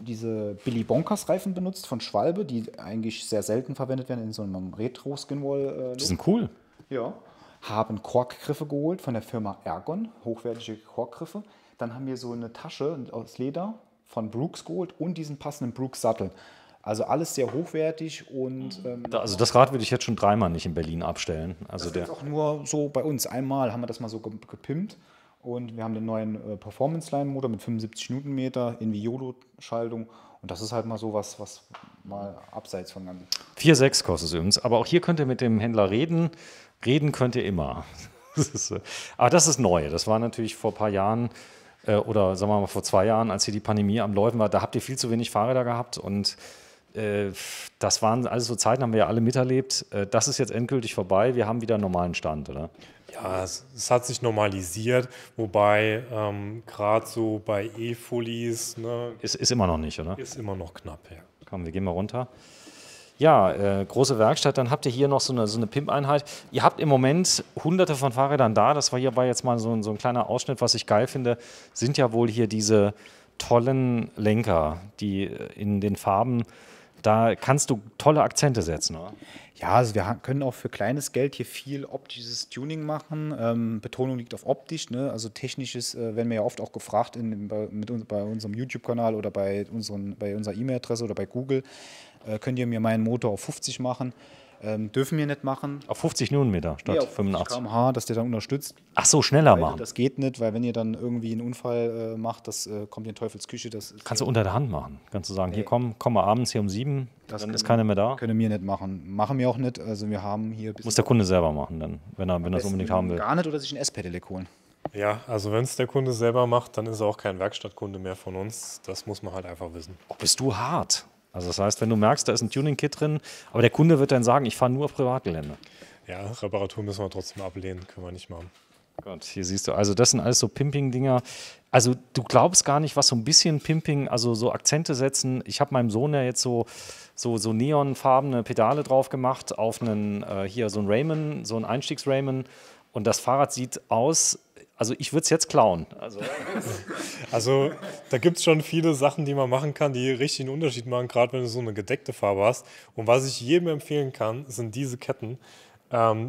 diese Billy Bonkers Reifen benutzt von Schwalbe, die eigentlich sehr selten verwendet werden in so einem Retro-Skinwall. Die sind cool. Ja. Haben Korkgriffe geholt von der Firma Ergon, hochwertige Korkgriffe. Dann haben wir so eine Tasche aus Leder von Brooks geholt und diesen passenden Brooks Sattel. Also alles sehr hochwertig und... also das Rad würde ich jetzt schon dreimal nicht in Berlin abstellen. Also das ist auch nur so bei uns. Einmal haben wir das mal so gepimpt und wir haben den neuen Performance-Line-Motor mit 75 Newtonmeter in Violo-Schaltung und das ist halt mal so was mal abseits von... 4,6 kostet es übrigens, aber auch hier könnt ihr mit dem Händler reden. Reden könnt ihr immer. Das ist, aber das ist neu. Das war natürlich vor ein paar Jahren... oder sagen wir mal vor 2 Jahren, als hier die Pandemie am Läufen war, da habt ihr viel zu wenig Fahrräder gehabt und das waren alles so Zeiten, haben wir ja alle miterlebt. Das ist jetzt endgültig vorbei, wir haben wieder einen normalen Stand, oder? Ja, es hat sich normalisiert, wobei gerade so bei E-Fullies... Ne, ist immer noch nicht, oder? Ist immer noch knapp, ja. Komm, wir gehen mal runter. Ja, große Werkstatt, dann habt ihr hier noch so eine Pimp-Einheit. Ihr habt im Moment hunderte von Fahrrädern da, das war hierbei jetzt mal so ein kleiner Ausschnitt, was ich geil finde, sind ja wohl hier diese tollen Lenker, die in den Farben, da kannst du tolle Akzente setzen, oder? Ja, also wir können auch für kleines Geld hier viel optisches Tuning machen. Betonung liegt auf optisch, ne? Also technisches werden wir ja oft auch gefragt bei unserem YouTube-Kanal oder bei unserer E-Mail-Adresse oder bei Google. Könnt ihr mir meinen Motor auf 50 machen? Dürfen wir nicht machen. Auf 50 Newtonmeter statt 85 km/h, dass der dann unterstützt. Ach so, schneller machen. Das geht nicht, weil wenn ihr dann irgendwie einen Unfall macht, das kommt in Teufelsküche. Das kannst du unter der Hand machen. Kannst du sagen, nee, hier komm mal abends hier um 7, dann ist keiner mehr da. Können wir nicht machen. Machen wir auch nicht. Also wir haben hier... Muss der Kunde selber machen, dann, wenn er es unbedingt haben will. Gar nicht oder sich ein S-Pedelec holen. Ja, also wenn es der Kunde selber macht, dann ist er auch kein Werkstattkunde mehr von uns. Das muss man halt einfach wissen. Oh, bist du hart? Also das heißt, wenn du merkst, da ist ein Tuning-Kit drin, aber der Kunde wird dann sagen, ich fahre nur auf Privatgelände. Ja, Reparatur müssen wir trotzdem ablehnen, können wir nicht machen. Gott, hier siehst du, also das sind alles so Pimping-Dinger. Also du glaubst gar nicht, was so ein bisschen Pimping, also so Akzente setzen. Ich habe meinem Sohn ja jetzt so neonfarbene Pedale drauf gemacht auf einen, hier so ein Raymond, so ein Einstiegs-Raymond und das Fahrrad sieht aus... Also ich würde es jetzt klauen. Also da gibt es schon viele Sachen, die man machen kann, die richtig einen Unterschied machen, gerade wenn du so eine gedeckte Farbe hast. Und was ich jedem empfehlen kann, sind diese Ketten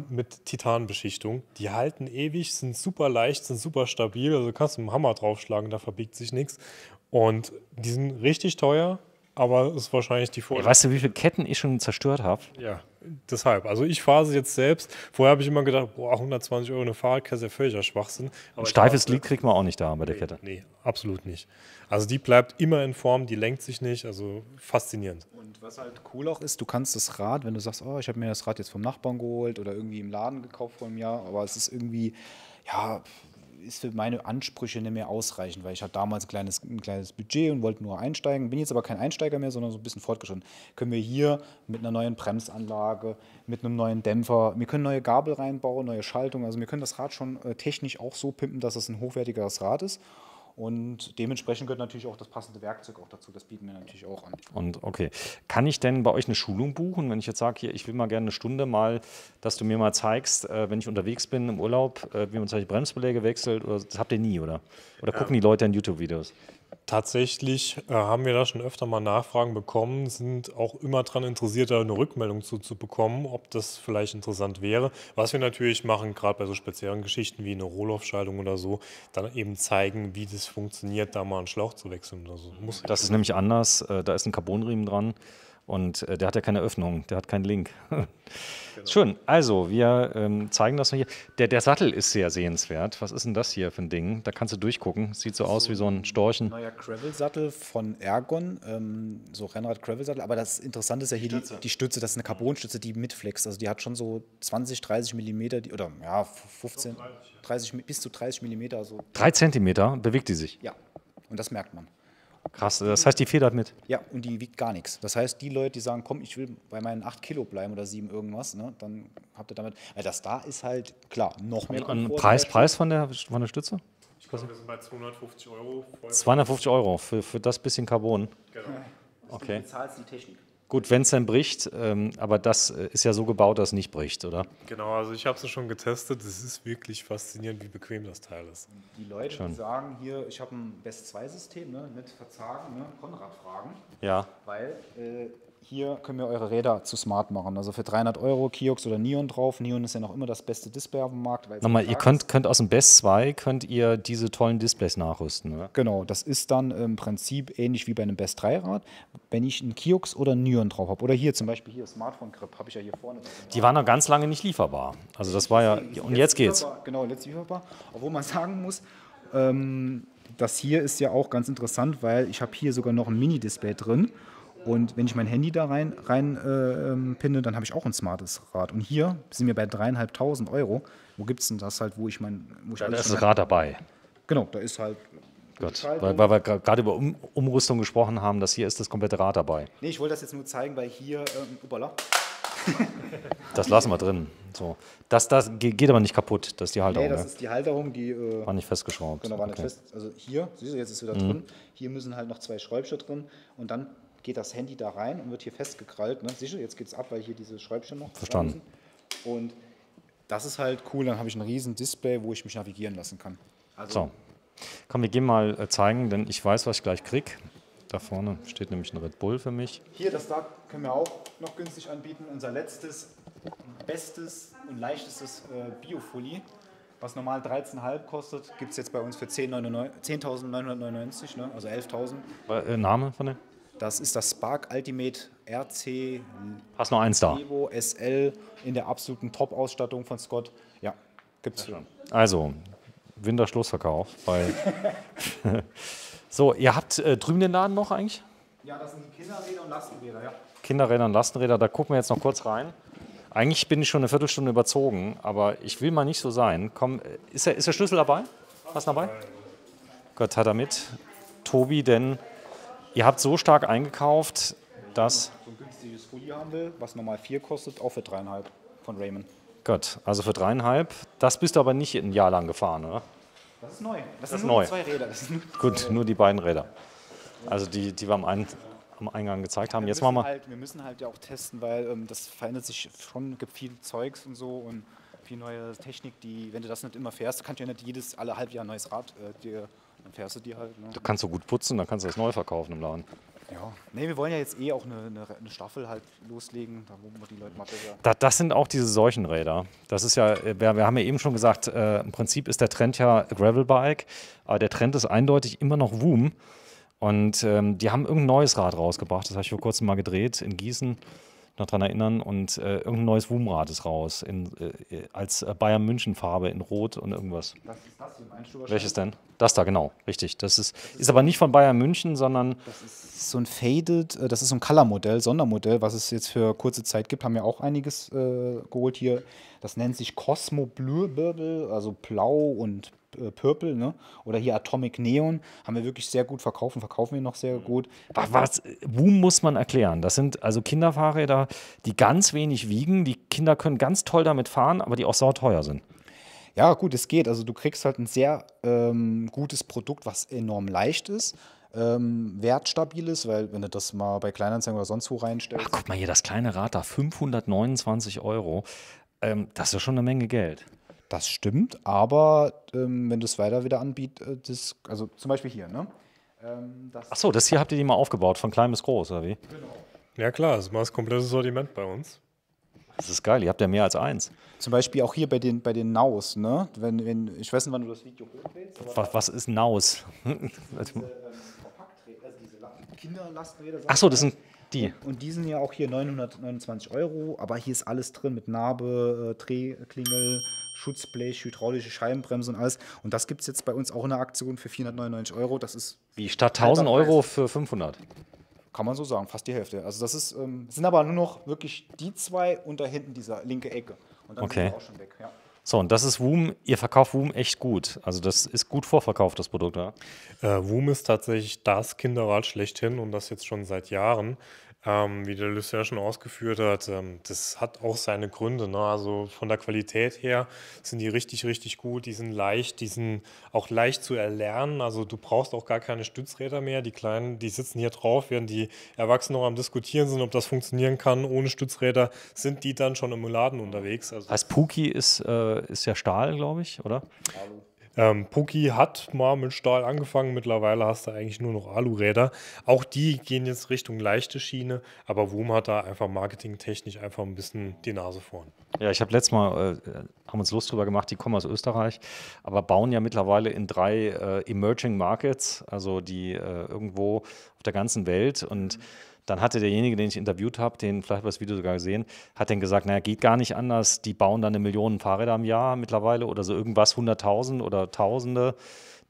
mit Titanbeschichtung. Die halten ewig, sind super leicht, sind super stabil. Also kannst du mit dem Hammer draufschlagen, da verbiegt sich nichts. Und die sind richtig teuer, aber ist wahrscheinlich die Vorteile. Weißt du, wie viele Ketten ich schon zerstört habe? Ja. deshalb, also ich fahre sie jetzt selbst. Vorher habe ich immer gedacht, boah, 120 Euro eine Fahrradkette, ist ja völliger Schwachsinn. Ein steifes Glied kriegt man auch nicht da bei der Kette. Nee, absolut nicht. Also die bleibt immer in Form, die lenkt sich nicht, also faszinierend. Und was halt cool auch ist, du kannst das Rad, wenn du sagst, oh, ich habe mir das Rad jetzt vom Nachbarn geholt oder irgendwie im Laden gekauft vor einem Jahr, aber es ist irgendwie, ja, ist für meine Ansprüche nicht mehr ausreichend, weil ich hatte damals ein kleines Budget und wollte nur einsteigen. Bin jetzt aber kein Einsteiger mehr, sondern so ein bisschen fortgeschritten. Können wir hier mit einer neuen Bremsanlage, mit einem neuen Dämpfer, wir können neue Gabel reinbauen, neue Schaltung. Also wir können das Rad schon technisch auch so pimpen, dass es ein hochwertigeres Rad ist. Und dementsprechend gehört natürlich auch das passende Werkzeug auch dazu. Das bieten wir natürlich auch an. Und okay, kann ich denn bei euch eine Schulung buchen, wenn ich jetzt sage, hier, ich will mal gerne eine Stunde mal, dass du mir mal zeigst, wenn ich unterwegs bin im Urlaub, wie man zum Beispiel Bremsbeläge wechselt? Oder, das habt ihr nie, oder? Oder gucken die Leute in YouTube-Videos? Tatsächlich haben wir da schon öfter mal Nachfragen bekommen, sind auch immer daran interessiert, da eine Rückmeldung zu bekommen, ob das vielleicht interessant wäre. Was wir natürlich machen, gerade bei so speziellen Geschichten wie eine Rohloff-Schaltung oder so, dann eben zeigen, wie das funktioniert, da mal einen Schlauch zu wechseln oder so. Das ist nämlich anders, da ist ein Carbonriemen dran. Und der hat ja keine Öffnung, der hat keinen Link. Genau. Schön, also wir zeigen das mal hier. Der Sattel ist sehr sehenswert. Was ist denn das hier für ein Ding? Da kannst du durchgucken. Sieht so aus wie so ein Storchen. Neuer Gravel-Sattel von Ergon, so Rennrad-Gravel-Sattel. Aber das Interessante ist ja hier die Stütze. Das ist eine Carbonstütze, die mitflext. Also die hat schon so 20, 30 Millimeter, oder ja, 15, 30, bis zu 30 Millimeter. So. 3 Zentimeter bewegt die sich? Ja, und das merkt man. Krass, das heißt, die federt mit. Ja, und die wiegt gar nichts. Das heißt, die Leute, die sagen, komm, ich will bei meinen 8 Kilo bleiben oder 7 irgendwas, ne, dann habt ihr damit, weil das da ist halt, klar, noch mehr Komfort. Preis von der Stütze? Ich glaube, wir sind bei 250 Euro. 250 Euro für das bisschen Carbon? Genau. Okay. Du bezahlst die Technik. Gut, wenn es dann bricht, aber das ist ja so gebaut, dass es nicht bricht, oder? Genau, also ich habe es schon getestet. Es ist wirklich faszinierend, wie bequem das Teil ist. Die Leute schön. Die sagen hier, ich habe ein BEST 2 System, ne, mit Verzagen, ne, Konrad fragen. Ja. Weil hier können wir eure Räder zu smart machen. Also für 300 Euro Kiox oder Neon drauf. Neon ist ja noch immer das beste Display auf dem Markt. Nochmal, ihr könnt aus dem BEST 2 könnt ihr diese tollen Displays nachrüsten, oder? Genau, das ist dann im Prinzip ähnlich wie bei einem BEST 3 Rad. Wenn ich einen Kiox oder einen Neon drauf habe, oder hier zum Beispiel hier Smartphone-Grip, habe ich ja hier vorne. Die waren noch ganz lange nicht lieferbar. Also das war ja, und jetzt geht's. Genau, jetzt lieferbar. Obwohl man sagen muss, das hier ist ja auch ganz interessant, weil ich habe hier sogar noch ein Mini-Display drin. Und wenn ich mein Handy da rein pinne, dann habe ich auch ein smartes Rad. Und hier sind wir bei 3.500 Euro. Wo gibt es denn das halt, wo ich mein... Wo ich ja, da ist das Rad dabei. Genau, da ist halt... Gott, weil wir gerade über Umrüstung gesprochen haben, das hier ist das komplette Rad dabei. Nee, ich wollte das jetzt nur zeigen, weil hier... Upala. Das lassen wir drin. So. Das geht aber nicht kaputt, das ist die Halterung. Nee, das ist die Halterung, die... war nicht festgeschraubt. Genau, war nicht fest. Also hier, siehst du, jetzt ist wieder drin. Hier müssen halt noch 2 Schräubchen drin. Und dann geht das Handy da rein und wird hier festgekrallt. Ne? Sicher, jetzt geht es ab, weil hier diese Schräubchen noch... Verstanden. Und das ist halt cool. Dann habe ich ein riesen Display, wo ich mich navigieren lassen kann. Also so. Komm, wir gehen mal zeigen, denn ich weiß, was ich gleich kriege. Da vorne steht nämlich ein Red Bull für mich. Hier, das da können wir auch noch günstig anbieten. Unser letztes, bestes und leichtestes Bio-Fully, was normal 13,5 kostet, gibt es jetzt bei uns für 10.999, ne? Also 11.000. Name von dem? Das ist das Spark Ultimate RC. Hast noch eins da. Evo SL in der absoluten Top-Ausstattung von Scott. Ja, gibt's schon. Also, Winterschlussverkauf. So, ihr habt drüben den Laden noch eigentlich? Ja, das sind Kinderräder und Lastenräder, ja. Kinderräder und Lastenräder, da gucken wir jetzt noch kurz rein. Eigentlich bin ich schon eine Viertelstunde überzogen, aber ich will mal nicht so sein. Komm, ist der Schlüssel dabei? Was dabei? Gott, hat er mit. Tobi, denn ihr habt so stark eingekauft, dass... So ein günstiges Fully haben will, was normal 4 kostet, auch für 3,5 von Raymond. Gut, also für 3,5. Das bist du aber nicht ein Jahr lang gefahren, oder? Das ist neu. Das sind nur neu. 2 Räder. Gut, nur die beiden Räder. Also die wir am Eingang gezeigt haben. Jetzt machen wir... Wir müssen halt ja auch testen, weil das verändert sich schon, gibt viel Zeugs und so und viel neue Technik, die, wenn du das nicht immer fährst, kannst du ja nicht alle halbe Jahr ein neues Rad dir... Dann fährst du die halt. Ne? Du kannst so gut putzen, dann kannst du das neu verkaufen im Laden. Ja, nee, wir wollen ja jetzt eh auch eine Staffel halt loslegen, da wo wir die Leute mal besser. Das sind auch diese Seuchenräder. Das ist ja, wir haben ja eben schon gesagt, im Prinzip ist der Trend ja Gravelbike, aber der Trend ist eindeutig immer noch Woom. Und die haben irgendein neues Rad rausgebracht, das habe ich vor kurzem mal gedreht in Gießen. noch dran erinnern. Und irgendein neues Woom-Rad ist raus, als Bayern München-Farbe in Rot und irgendwas. Das ist das hier, meinst du wahrscheinlich? Welches denn? Das da, genau, richtig. Das ist aber nicht von Bayern München, sondern... Das ist so ein Faded, das ist so ein Color-Modell, Sondermodell, was es jetzt für kurze Zeit gibt. Haben wir auch einiges geholt hier. Das nennt sich Cosmo Blue, also blau und Purple, ne? Oder hier Atomic Neon, haben wir wirklich sehr gut verkauft und verkaufen wir noch sehr gut. Was, Woom muss man erklären. Das sind also Kinderfahrräder, die ganz wenig wiegen, die Kinder können ganz toll damit fahren, aber die auch sauteuer sind. Ja gut, es geht. Also du kriegst halt ein sehr gutes Produkt, was enorm leicht ist. Wertstabil ist, weil wenn du das mal bei Kleinanzeigen oder sonst wo reinstellst. Ach, guck mal hier, das kleine Rad da, 529 €. Das ist schon eine Menge Geld. Das stimmt, aber wenn du es weiter wieder anbietest, also zum Beispiel hier, ne? Achso, das hier habt ihr die mal aufgebaut, von klein bis groß, oder wie? Genau. Ja klar, das war das komplette Sortiment bei uns. Das ist geil, ihr habt ja mehr als eins. Zum Beispiel auch hier bei den Naus, ne? Wenn, ich weiß nicht, wann du das Video hochlädst. Was ist Naus? Kinderlastenräder. Achso, das sind... Die. Und die sind ja auch hier 929 €, aber hier ist alles drin mit Narbe, Drehklingel, Schutzblech, hydraulische Scheibenbremse und alles. Und das gibt es jetzt bei uns auch in der Aktion für 499 €. Das ist wie statt 1000 € für 500. Kann man so sagen, fast die Hälfte. Also das ist, sind aber nur noch wirklich die zwei und da hinten dieser linke Ecke. Und dann sind wir auch schon weg. Ja. So, und das ist Woom, ihr verkauft Woom echt gut. Also das ist gut vorverkauft, das Produkt, ja? Woom ist tatsächlich das Kinderrad schlechthin und das jetzt schon seit Jahren. Wie der Lucien schon ausgeführt hat, das hat auch seine Gründe, ne? Also von der Qualität her sind die richtig, richtig gut, die sind leicht, die sind auch leicht zu erlernen. Also du brauchst auch gar keine Stützräder mehr. Die Kleinen, die sitzen hier drauf, während die Erwachsenen noch am Diskutieren sind, ob das funktionieren kann. Ohne Stützräder sind die dann schon im Laden unterwegs. Also heißt, Puky ist ja Stahl, glaube ich, oder? Hallo. Puky hat mal mit Stahl angefangen, mittlerweile hast du eigentlich nur noch Aluräder. Auch die gehen jetzt Richtung leichte Schiene, aber Woom hat da einfach marketingtechnisch einfach ein bisschen die Nase vorn. Ja, ich habe letztes Mal, haben uns Lust drüber gemacht, die kommen aus Österreich, aber bauen ja mittlerweile in 3 Emerging Markets, also die irgendwo auf der ganzen Welt und dann hatte derjenige, den ich interviewt habe, den vielleicht das Video sogar gesehen, hat dann gesagt, naja, geht gar nicht anders, die bauen dann 1 Million Fahrräder im Jahr mittlerweile oder so irgendwas, 100.000 oder Tausende,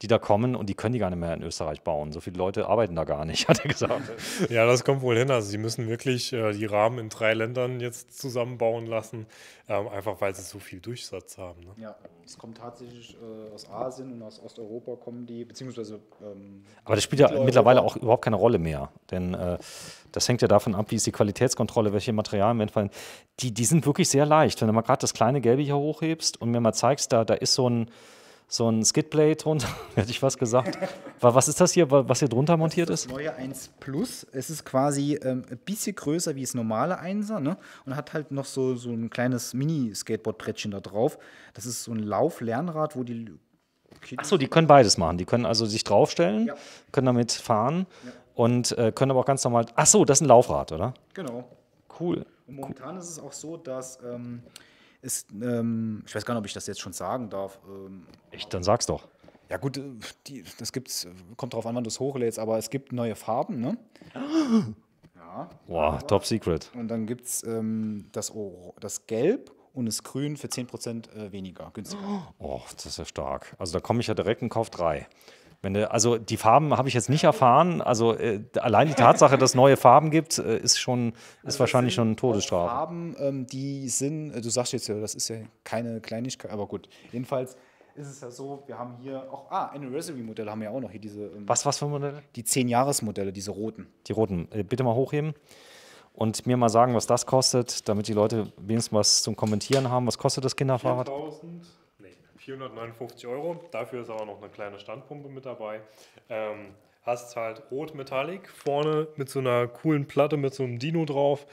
die da kommen und die können die gar nicht mehr in Österreich bauen. So viele Leute arbeiten da gar nicht, hat er gesagt. Ja, das kommt wohl hin. Also sie müssen wirklich die Rahmen in 3 Ländern jetzt zusammenbauen lassen, einfach weil sie so viel Durchsatz haben, ne? Ja, es kommt tatsächlich aus Asien und aus Osteuropa kommen die, beziehungsweise... aber das spielt ja mittlerweile auch überhaupt keine Rolle mehr, denn das hängt ja davon ab, wie ist die Qualitätskontrolle, welche Materialien entfallen. Die sind wirklich sehr leicht. Wenn du mal gerade das kleine Gelbe hier hochhebst und mir mal zeigst, da ist so ein Skidplate drunter, hätte ich was gesagt. Was ist das hier, was hier drunter montiert ist? Das neue 1 Plus. Es ist quasi ein bisschen größer wie das normale 1er, ne? Und hat halt noch so ein kleines Mini-Skateboard-Brettchen da drauf. Das ist so ein Lauf-Lernrad, wo die... Achso, die können beides machen. Die können also sich draufstellen, ja, können damit fahren, ja, und können aber auch ganz normal... Achso, das ist ein Laufrad, oder? Genau. Cool. Und momentan ist es auch so, dass... ich weiß gar nicht, ob ich das jetzt schon sagen darf. Echt? Dann sag's doch. Ja gut, das gibt's, kommt drauf an, wann du es hochlädst, aber es gibt neue Farben, ne? Ja. Wow, top secret. Und dann gibt's das Gelb und das Grün für 10% weniger, günstiger. Oh, das ist ja stark. Also da komme ich ja direkt und kaufe 3. Also die Farben habe ich jetzt nicht erfahren, also allein die Tatsache, dass es neue Farben gibt, ist wahrscheinlich schon eine Todesstrafe. Farben, die sind, du sagst jetzt ja, das ist ja keine Kleinigkeit, aber gut, jedenfalls ist es ja so, wir haben hier auch, Anniversary-Modelle haben wir auch noch hier, diese... was für Modelle? Die 10-Jahres-Modelle, diese roten. Die roten, bitte mal hochheben und mir mal sagen, was das kostet, damit die Leute wenigstens was zum Kommentieren haben. Was kostet das Kinderfahrrad? 459 €, dafür ist aber noch eine kleine Standpumpe mit dabei. Hast halt rot metallic, vorne mit so einer coolen Platte mit so einem Dino drauf.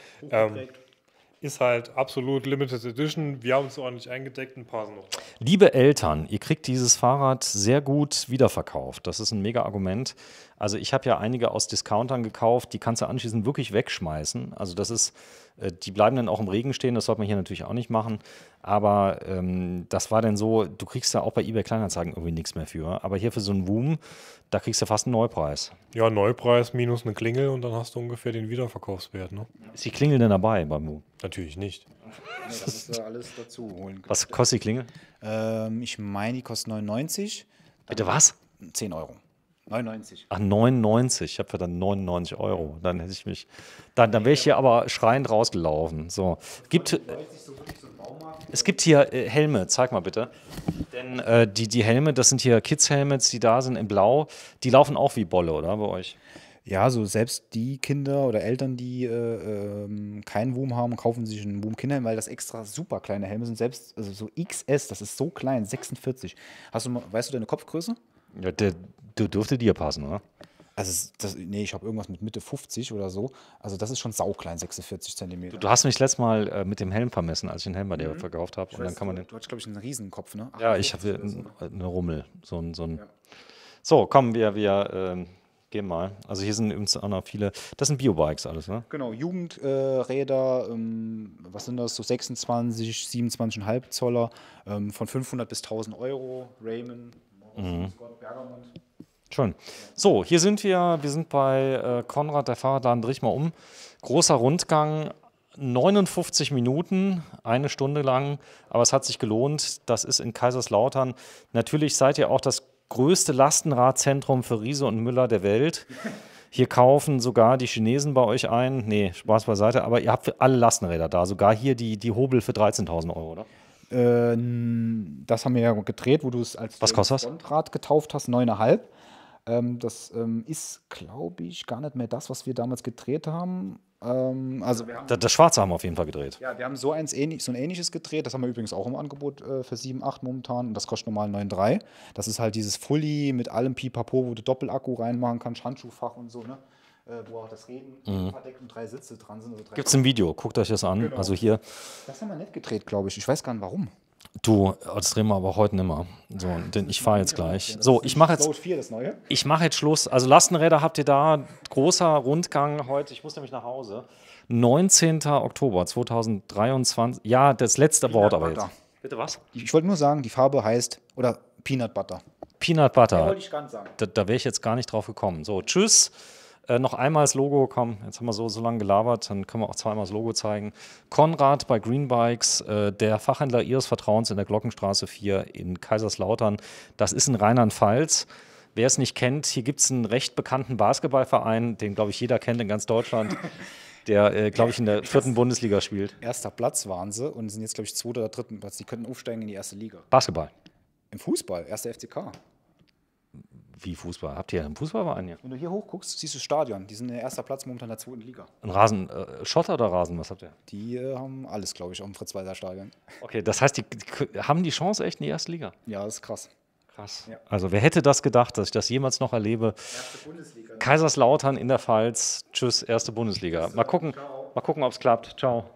Ist halt absolut Limited Edition. Wir haben es ordentlich eingedeckt, ein paar sind noch da. Liebe Eltern, ihr kriegt dieses Fahrrad sehr gut wiederverkauft. Das ist ein mega Argument. Also ich habe ja einige aus Discountern gekauft, die kannst du anschließend wirklich wegschmeißen. Also das ist, die bleiben dann auch im Regen stehen, das sollte man hier natürlich auch nicht machen. Aber das war dann so, du kriegst da auch bei eBay Kleinanzeigen irgendwie nichts mehr für. Aber hier für so einen Woom, da kriegst du fast einen Neupreis. Ja, Neupreis minus eine Klingel und dann hast du ungefähr den Wiederverkaufswert. Ne? Ist die Klingel denn dabei beim Woom? Natürlich nicht. Das ist alles dazu holen. Was kostet die Klingel? Ich meine, die kostet 99. Bitte was? 10 Euro. 99. Ach, 99. Ich habe verdammt 99 Euro. Dann hätte ich mich. Dann wäre ich hier aber schreiend rausgelaufen. So. Es gibt hier Helme, zeig mal bitte. Denn die Helme, das sind hier Kids-Helmets, die da sind in Blau. Die laufen auch wie Bolle, oder? Bei euch? Ja, so selbst die Kinder oder Eltern, die keinen Woom haben, kaufen sich einen Woom-Kinderhelm, weil das extra super kleine Helme sind. Selbst also so XS, das ist so klein, 46. Weißt du deine Kopfgröße? Ja, der dürfte dir passen, oder? Also, nee, ich habe irgendwas mit Mitte 50 oder so. Also, das ist schon sauklein, 46 cm. Du hast mich letztes Mal mit dem Helm vermessen, als ich den Helm bei dir verkauft habe. Du hattest, glaube ich, einen Riesenkopf, ne? Ach, ja, ich hatte eine Rummel. Ja. So, komm, wir gehen mal. Also, hier sind übrigens auch noch viele. Das sind Biobikes, alles, ne? Genau, Jugendräder, was sind das? So 26, 27,5 Zoller, von 500 bis 1000 Euro. Raymond, Morrison, Scott, Bergermund. Schön. So, hier sind wir. Wir sind bei Konrad, der Fahrradladen. Dreh ich mal um. Großer Rundgang, 59 Minuten, eine Stunde lang. Aber es hat sich gelohnt. Das ist in Kaiserslautern. Natürlich seid ihr auch das größte Lastenradzentrum für Riese und Müller der Welt. Hier kaufen sogar die Chinesen bei euch ein. Nee, Spaß beiseite. Aber ihr habt alle Lastenräder da. Sogar hier die Hobel für 13.000 Euro, oder? Das haben wir ja gedreht, wo du es als Frontrad getauft hast, 9,5. Das ist, glaube ich, gar nicht mehr das, was wir damals gedreht haben. Also wir haben das Schwarze haben wir auf jeden Fall gedreht. Ja, wir haben so ein ähnliches gedreht. Das haben wir übrigens auch im Angebot für 7,8 momentan. Und das kostet normal 9,3. Das ist halt dieses Fully mit allem Pipapo, wo du Doppelakku reinmachen kannst, Handschuhfach und so, ne? Wo auch das Reden, ein paar Decken und 3 Sitze dran sind. Also gibt es ein Video, guckt euch das an. Genau. Also hier. Das haben wir nicht gedreht, glaube ich. Ich weiß gar nicht, warum. Du, das drehen wir aber heute nimmer. So, denn ich fahre jetzt gleich. So, ich mache jetzt Schluss. Also Lastenräder habt ihr da. Großer Rundgang heute. Ich muss nämlich nach Hause. 19. Oktober 2023. Ja, das letzte Wort aber jetzt. Bitte was? Ich wollte nur sagen, die Farbe heißt, oder Peanut Butter. Peanut Butter. Ja, wollte ich gar nicht sagen. Da wäre ich jetzt gar nicht drauf gekommen. So, tschüss. Noch einmal das Logo, komm, jetzt haben wir so lange gelabert, dann können wir auch zweimal das Logo zeigen. Konrad bei Greenbikes, der Fachhändler ihres Vertrauens in der Glockenstraße 4 in Kaiserslautern. Das ist in Rheinland-Pfalz. Wer es nicht kennt, hier gibt es einen recht bekannten Basketballverein, den, glaube ich, jeder kennt in ganz Deutschland, der, glaube ich, in der 4. Bundesliga spielt. Erster Platz waren sie und sind jetzt, glaube ich, 2. oder 3. Platz. Die könnten aufsteigen in die 1. Liga. Basketball? Im Fußball, 1. FCK. Wie Fußball? Habt ihr ja einen Fußballverein hier? Wenn du hier hochguckst, siehst du das Stadion. Die sind in der 1. Platz momentan in der 2. Liga. Ein Rasen, Schotter oder Rasen, was habt ihr? Die haben alles, glaube ich, auch im Fritz-Walter-Stadion. Okay, das heißt, die haben die Chance echt in die 1. Liga? Ja, das ist krass. Krass. Ja. Also wer hätte das gedacht, dass ich das jemals noch erlebe? 1. Bundesliga. Kaiserslautern in der Pfalz. Tschüss, 1. Bundesliga. Mal gucken, ob es klappt. Ciao.